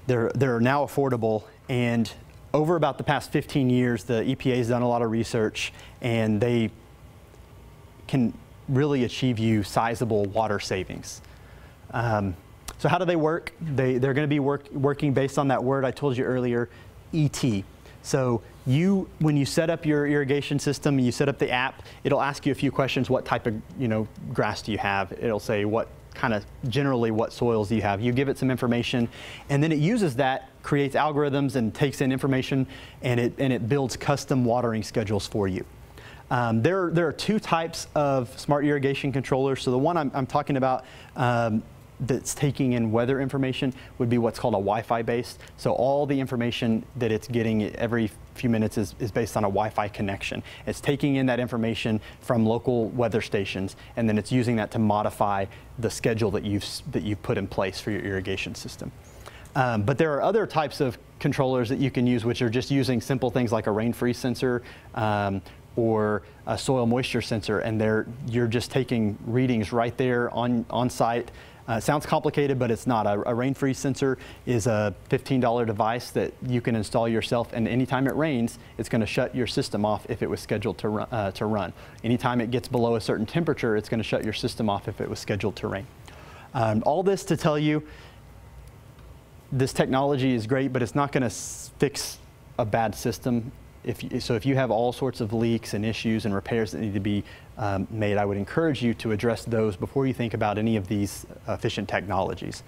They're, they're now affordable, and over about the past fifteen years, the E P A has done a lot of research, and they can really achieve you sizable water savings. Um, so how do they work? They, they're going to be work, working based on that word I told you earlier, E T. So you, when you set up your irrigation system and you set up the app, it'll ask you a few questions. What type of, you know, grass do you have? It'll say what kind of generally what soils do you have. You give it some information, and then it uses that, creates algorithms and takes in information, and it, and it builds custom watering schedules for you. Um, there, there are two types of smart irrigation controllers. So the one I'm, I'm talking about um, that's taking in weather information would be what's called a Wi-Fi based. So all the information that it's getting every few minutes is, is based on a Wi-Fi connection. It's taking in that information from local weather stations, and then it's using that to modify the schedule that you've, that you've put in place for your irrigation system. Um, but there are other types of controllers that you can use, which are just using simple things like a rain-freeze sensor, um, or a soil moisture sensor, and they're, you're just taking readings right there on, on site. Uh, sounds complicated, but it's not. A, a rain-freeze sensor is a fifteen dollar device that you can install yourself, and anytime it rains, it's going to shut your system off if it was scheduled to, run, uh, to run. Anytime it gets below a certain temperature, it's going to shut your system off if it was scheduled to rain. Um, all this to tell you, this technology is great, but it's not going to fix a bad system. If you, so if you have all sorts of leaks and issues and repairs that need to be um, made, I would encourage you to address those before you think about any of these efficient technologies.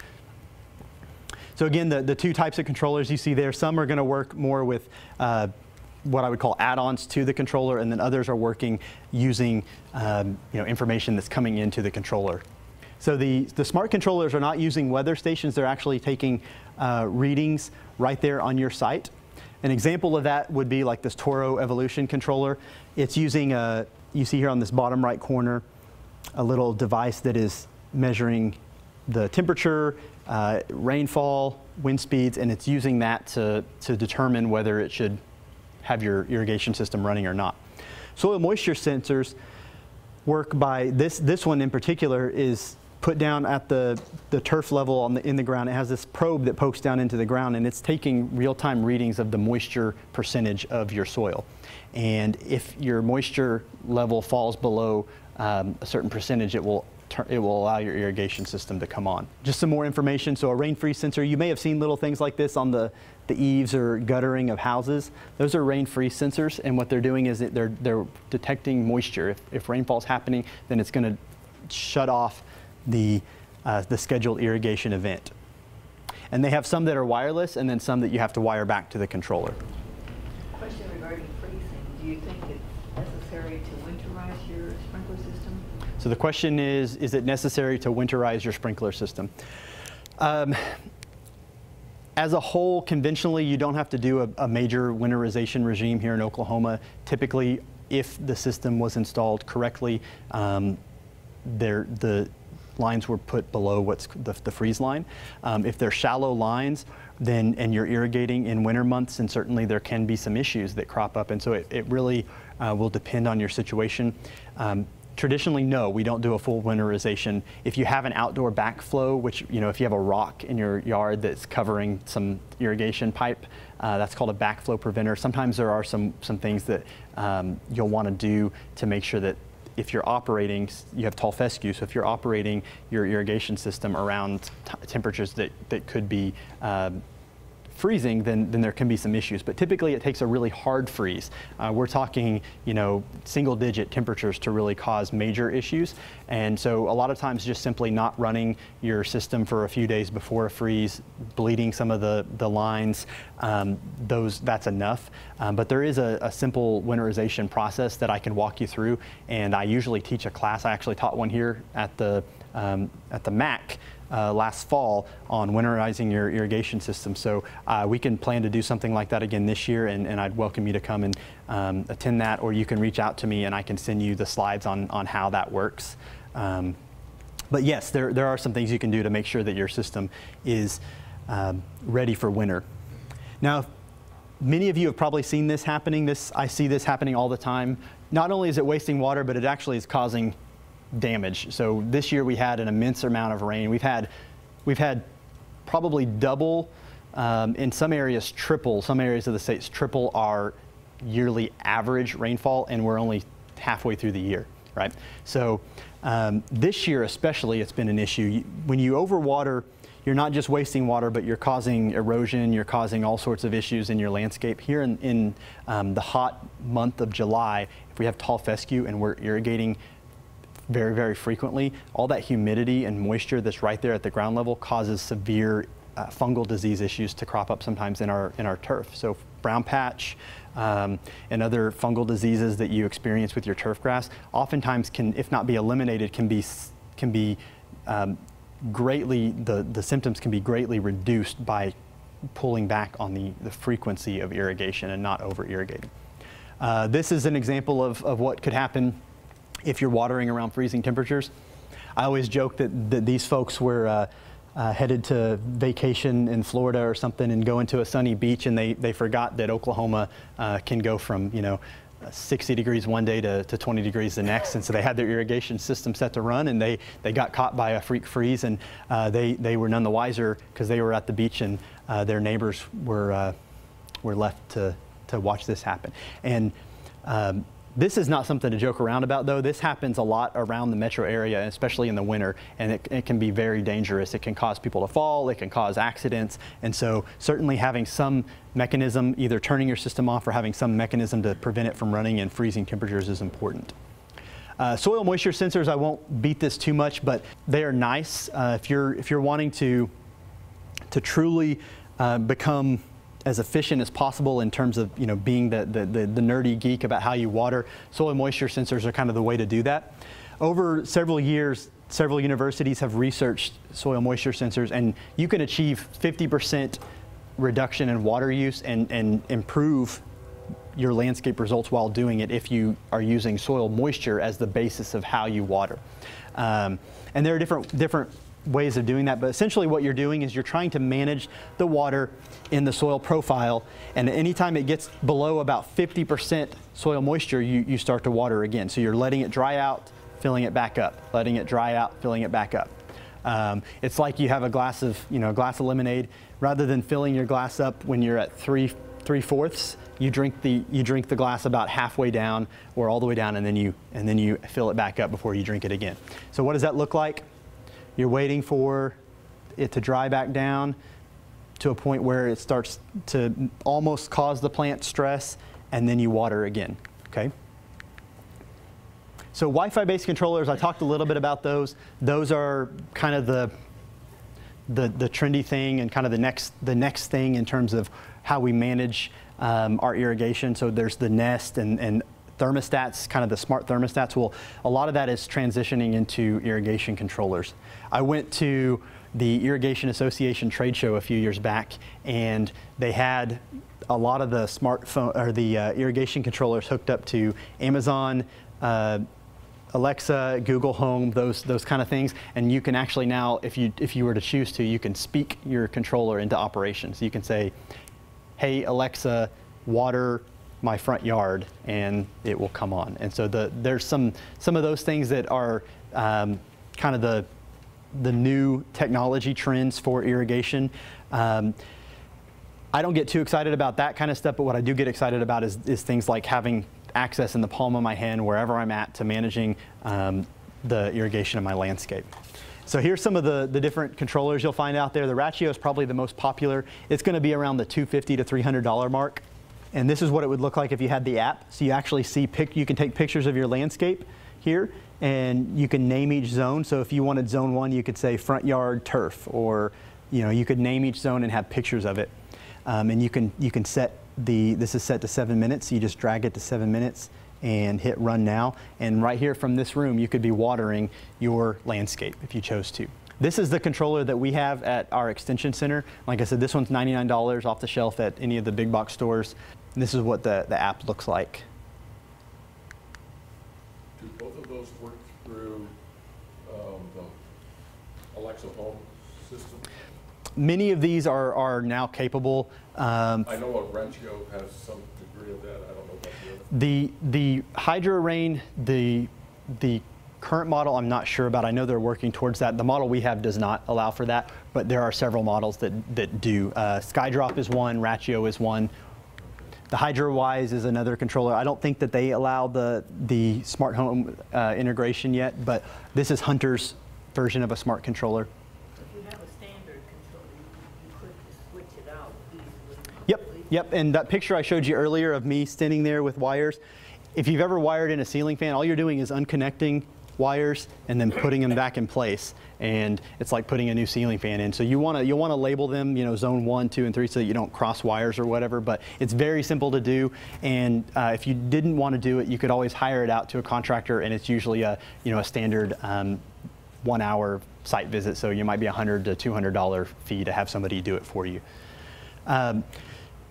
So again, the, the two types of controllers you see there, some are going to work more with uh, what I would call add-ons to the controller, and then others are working using um, you know, information that's coming into the controller. So the, the smart controllers are not using weather stations, they're actually taking uh, readings right there on your site. An example of that would be like this Toro Evolution controller. It's using a, you see here on this bottom right corner, a little device that is measuring the temperature, uh, rainfall, wind speeds, and it's using that to, to determine whether it should have your irrigation system running or not. Soil moisture sensors work by, this, this one in particular is put down at the, the turf level on the, in the ground. It has this probe that pokes down into the ground, and it's taking real-time readings of the moisture percentage of your soil. And if your moisture level falls below um, a certain percentage, it will, it will allow your irrigation system to come on. Just some more information. So a rain-freeze sensor, you may have seen little things like this on the, the eaves or guttering of houses. Those are rain-freeze sensors, and what they're doing is that they're, they're detecting moisture. If, if rainfall's happening, then it's going to shut off The, uh, the scheduled irrigation event. And they have some that are wireless, and then some that you have to wire back to the controller. Question regarding freezing. Do you think it's necessary to winterize your sprinkler system? So the question is, is it necessary to winterize your sprinkler system? Um, As a whole, conventionally, you don't have to do a, a major winterization regime here in Oklahoma. Typically, if the system was installed correctly, um, there, the lines were put below what's the, the freeze line. Um, if they're shallow lines, then and you're irrigating in winter months, and certainly there can be some issues that crop up, and so it, it really uh, will depend on your situation. Um, traditionally, no, we don't do a full winterization. If you have an outdoor backflow, which, you know, if you have a rock in your yard that's covering some irrigation pipe, uh, that's called a backflow preventer. Sometimes there are some some things that um, you'll want to do to make sure that if you're operating, you have tall fescue, so if you're operating your irrigation system around t temperatures that, that could be uh, freezing, then, then there can be some issues. But typically it takes a really hard freeze. Uh, we're talking, you know, single digit temperatures to really cause major issues. And so a lot of times just simply not running your system for a few days before a freeze, bleeding some of the, the lines, um, those, that's enough. Um, but there is a, a simple winterization process that I can walk you through. And I usually teach a class. I actually taught one here at the, um, at the Mac Uh, last fall on winterizing your irrigation system. So uh, we can plan to do something like that again this year, and, and I'd welcome you to come and um, attend that, or you can reach out to me and I can send you the slides on, on how that works. Um, but yes, there, there are some things you can do to make sure that your system is um, ready for winter. Now, many of you have probably seen this happening. This, I see this happening all the time. Not only is it wasting water, but it actually is causing damage. So this year we had an immense amount of rain. We've had We've had probably double, um, in some areas triple, some areas of the states triple our yearly average rainfall, and we're only halfway through the year, right? So um, this year especially, it's been an issue. When you overwater, you're not just wasting water, but you're causing erosion, you're causing all sorts of issues in your landscape. Here in, in um, the hot month of July, if we have tall fescue and we're irrigating very, very frequently, all that humidity and moisture that's right there at the ground level causes severe uh, fungal disease issues to crop up sometimes in our, in our turf. So brown patch um, and other fungal diseases that you experience with your turf grass oftentimes can, if not be eliminated, can be, can be um, greatly, the, the symptoms can be greatly reduced by pulling back on the, the frequency of irrigation and not over-irrigating. Uh, this is an example of, of what could happen if you're watering around freezing temperatures. I always joke that, that these folks were uh, uh, headed to vacation in Florida or something and go into a sunny beach, and they, they forgot that Oklahoma uh, can go from, you know, sixty degrees one day to, to twenty degrees the next, and so they had their irrigation system set to run, and they, they got caught by a freak freeze, and uh, they, they were none the wiser because they were at the beach, and uh, their neighbors were, uh, were left to, to watch this happen. And um, this is not something to joke around about, though. This happens a lot around the metro area, especially in the winter, and it, it can be very dangerous. It can cause people to fall, it can cause accidents, and so certainly having some mechanism, either turning your system off or having some mechanism to prevent it from running in freezing temperatures, is important. Uh, soil moisture sensors, I won't beat this too much, but they are nice. Uh, if you're, if you're wanting to, to truly uh, become as efficient as possible in terms of, you know, being the, the, the, the nerdy geek about how you water, soil moisture sensors are kind of the way to do that. Over several years, several universities have researched soil moisture sensors, and you can achieve fifty percent reduction in water use and, and improve your landscape results while doing it if you are using soil moisture as the basis of how you water. Um, and there are different, different ways of doing that, but essentially what you're doing is you're trying to manage the water in the soil profile, and anytime it gets below about fifty percent soil moisture, you, you start to water again. So you're letting it dry out, filling it back up, letting it dry out, filling it back up. Um, it's like you have a glass of, you know, a glass of lemonade. Rather than filling your glass up when you're at three, three-fourths, you drink the, you drink the glass about halfway down or all the way down, and then you, and then you fill it back up before you drink it again. So what does that look like? You're waiting for it to dry back down to a point where it starts to almost cause the plant stress, and then you water again, okay? So Wi-Fi-based controllers, I talked a little bit about those. Those are kind of the, the, the trendy thing and kind of the next, the next thing in terms of how we manage um, our irrigation. So there's the Nest and, and thermostats, kind of the smart thermostats. Well, a lot of that is transitioning into irrigation controllers. I went to the Irrigation Association trade show a few years back, and they had a lot of the smartphone or the uh, irrigation controllers hooked up to Amazon uh, Alexa, Google Home, those those kind of things, and you can actually now, if you if you were to choose to, you can speak your controller into operation. So you can say, "Hey Alexa, water my front yard," and it will come on. And so the, there's some some of those things that are um, kind of the the new technology trends for irrigation. Um, I don't get too excited about that kind of stuff, but what I do get excited about is, is things like having access in the palm of my hand wherever I'm at to managing um, the irrigation of my landscape. So here's some of the, the different controllers you'll find out there. The Rachio is probably the most popular. It's going to be around the two hundred fifty to three hundred dollar mark. And this is what it would look like if you had the app. So you actually see, pic you can take pictures of your landscape here, and you can name each zone. So if you wanted zone one, you could say front yard turf, or, you know, you could name each zone and have pictures of it. Um, and you can, you can set the, this is set to seven minutes. So you just drag it to seven minutes and hit run now. And right here from this room, you could be watering your landscape if you chose to. This is the controller that we have at our extension center. Like I said, this one's ninety-nine dollars off the shelf at any of the big box stores. And this is what the, the app looks like. Do both of those work through um, the Alexa Home system? Many of these are, are now capable. Um, I know a Rachio has some degree of that. I don't know about the other. The, the Hydro Rain, the, the current model, I'm not sure about. I know they're working towards that. The model we have does not allow for that, but there are several models that, that do. Uh, SkyDrop is one, Rachio is one. The Hydro Wise is another controller. I don't think that they allow the, the smart home uh, integration yet, but this is Hunter's version of a smart controller. If you have a standard controller, you could switch it out easily. Yep, yep, and that picture I showed you earlier of me standing there with wires, if you've ever wired in a ceiling fan, all you're doing is unconnecting wires and then putting them back in place, and it's like putting a new ceiling fan in. So you want to you want to label them, you know, zone one, two, and three, so that you don't cross wires or whatever. But it's very simple to do, and uh, if you didn't want to do it, you could always hire it out to a contractor, and it's usually a you know a standard um, one-hour site visit. So you might be a hundred to two hundred dollar fee to have somebody do it for you. Um,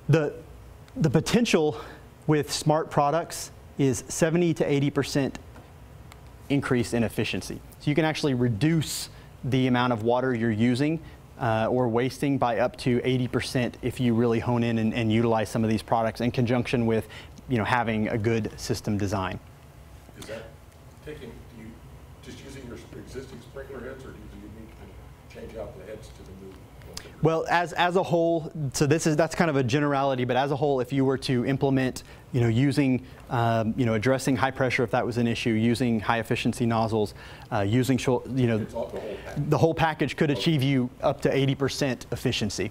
the the potential with smart products is seventy to eighty percent increase in efficiency. So you can actually reduce the amount of water you're using uh, or wasting by up to eighty percent if you really hone in and, and utilize some of these products in conjunction with, you know, having a good system design. Is that taking, do you just using your existing sprinkler heads, or do you need to change out the heads to the new? Well, as, as a whole, so this is, that's kind of a generality, but as a whole, if you were to implement, you know, using, um, you know, addressing high pressure if that was an issue, using high efficiency nozzles, uh, using, you know, the whole, the whole package could achieve you up to eighty percent efficiency.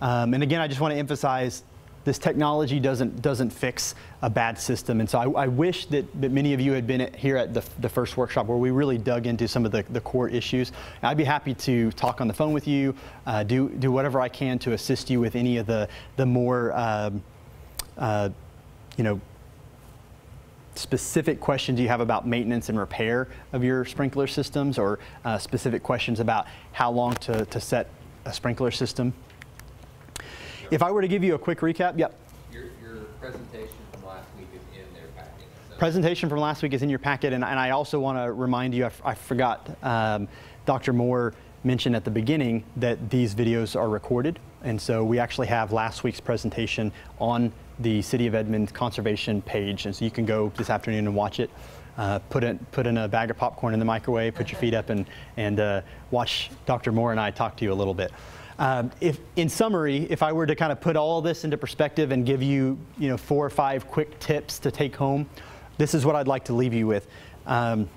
Um, and again, I just want to emphasize, this technology doesn't, doesn't fix a bad system. And so I, I wish that, that many of you had been at, here at the, the first workshop where we really dug into some of the, the core issues. And I'd be happy to talk on the phone with you, uh, do, do whatever I can to assist you with any of the, the more uh, uh, you know, specific questions you have about maintenance and repair of your sprinkler systems, or uh, specific questions about how long to, to set a sprinkler system. If I were to give you a quick recap, yep. Your, your presentation from last week is in their packet. So. Presentation from last week is in your packet, and, and I also want to remind you, I, I forgot, um, Doctor Moore mentioned at the beginning that these videos are recorded, and so we actually have last week's presentation on the City of Edmond conservation page, and so you can go this afternoon and watch it. Uh, put, in, put in a bag of popcorn in the microwave, put your feet up, and, and uh, watch Doctor Moore and I talk to you a little bit. Um, if, in summary, if I were to kind of put all this into perspective and give you, you know, four or five quick tips to take home, this is what I'd like to leave you with. Um,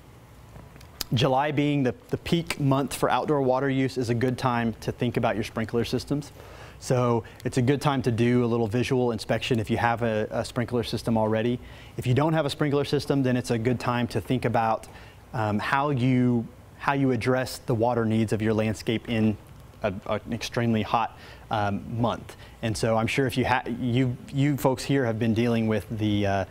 July being the, the peak month for outdoor water use is a good time to think about your sprinkler systems. So it's a good time to do a little visual inspection if you have a, a sprinkler system already. If you don't have a sprinkler system, then it's a good time to think about um, how you, how you address the water needs of your landscape in A, an extremely hot um, month. And so I'm sure if you ha you you folks here have been dealing with the uh,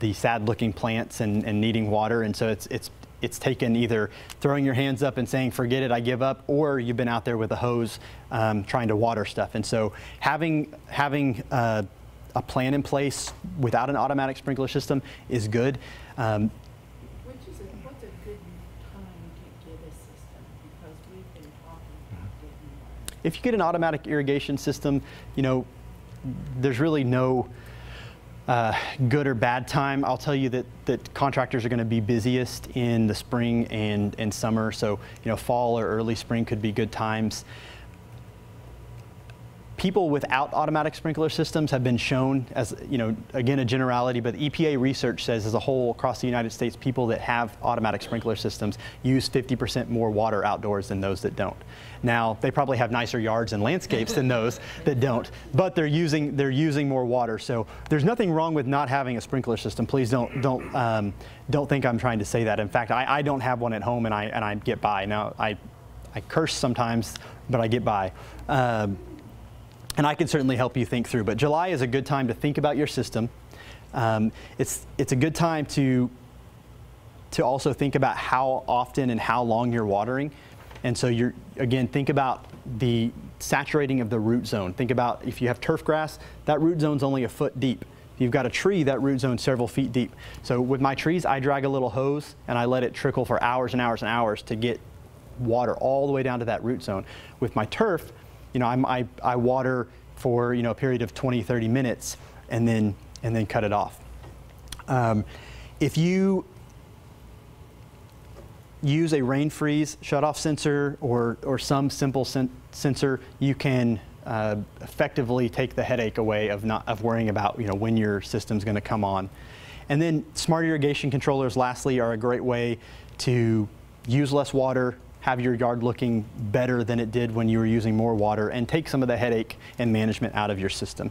the sad-looking plants and, and needing water, and so it's it's it's taken either throwing your hands up and saying forget it, I give up, or you've been out there with a hose um, trying to water stuff. And so having having uh, a plan in place without an automatic sprinkler system is good. Um, Which is a, what's a good time to get a system, because we've been talking. If you get an automatic irrigation system, you know, there's really no uh, good or bad time. I'll tell you that, that contractors are going to be busiest in the spring and, and summer. So, you know, fall or early spring could be good times. People without automatic sprinkler systems have been shown as, you know, again, a generality, but E P A research says as a whole across the United States, people that have automatic sprinkler systems use fifty percent more water outdoors than those that don't. Now, they probably have nicer yards and landscapes than those that don't, but they're using, they're using more water. So there's nothing wrong with not having a sprinkler system. Please don't, don't, um, don't think I'm trying to say that. In fact, I, I don't have one at home, and I, and I get by. Now, I, I curse sometimes, but I get by. Um, And I can certainly help you think through, but July is a good time to think about your system. Um, it's, it's a good time to, to also think about how often and how long you're watering. And so you're, again, think about the saturating of the root zone. Think about if you have turf grass, that root zone's only a foot deep. If you've got a tree, that root zone's several feet deep. So with my trees, I drag a little hose and I let it trickle for hours and hours and hours to get water all the way down to that root zone. With my turf, You know, I'm, I, I water for, you know, a period of twenty, thirty minutes and then, and then cut it off. Um, if you use a rain freeze shutoff sensor or, or some simple sen sensor, you can uh, effectively take the headache away of, not, of worrying about you know, when your system's going to come on. And then smart irrigation controllers, lastly, are a great way to use less water, have your yard looking better than it did when you were using more water, and take some of the headache and management out of your system.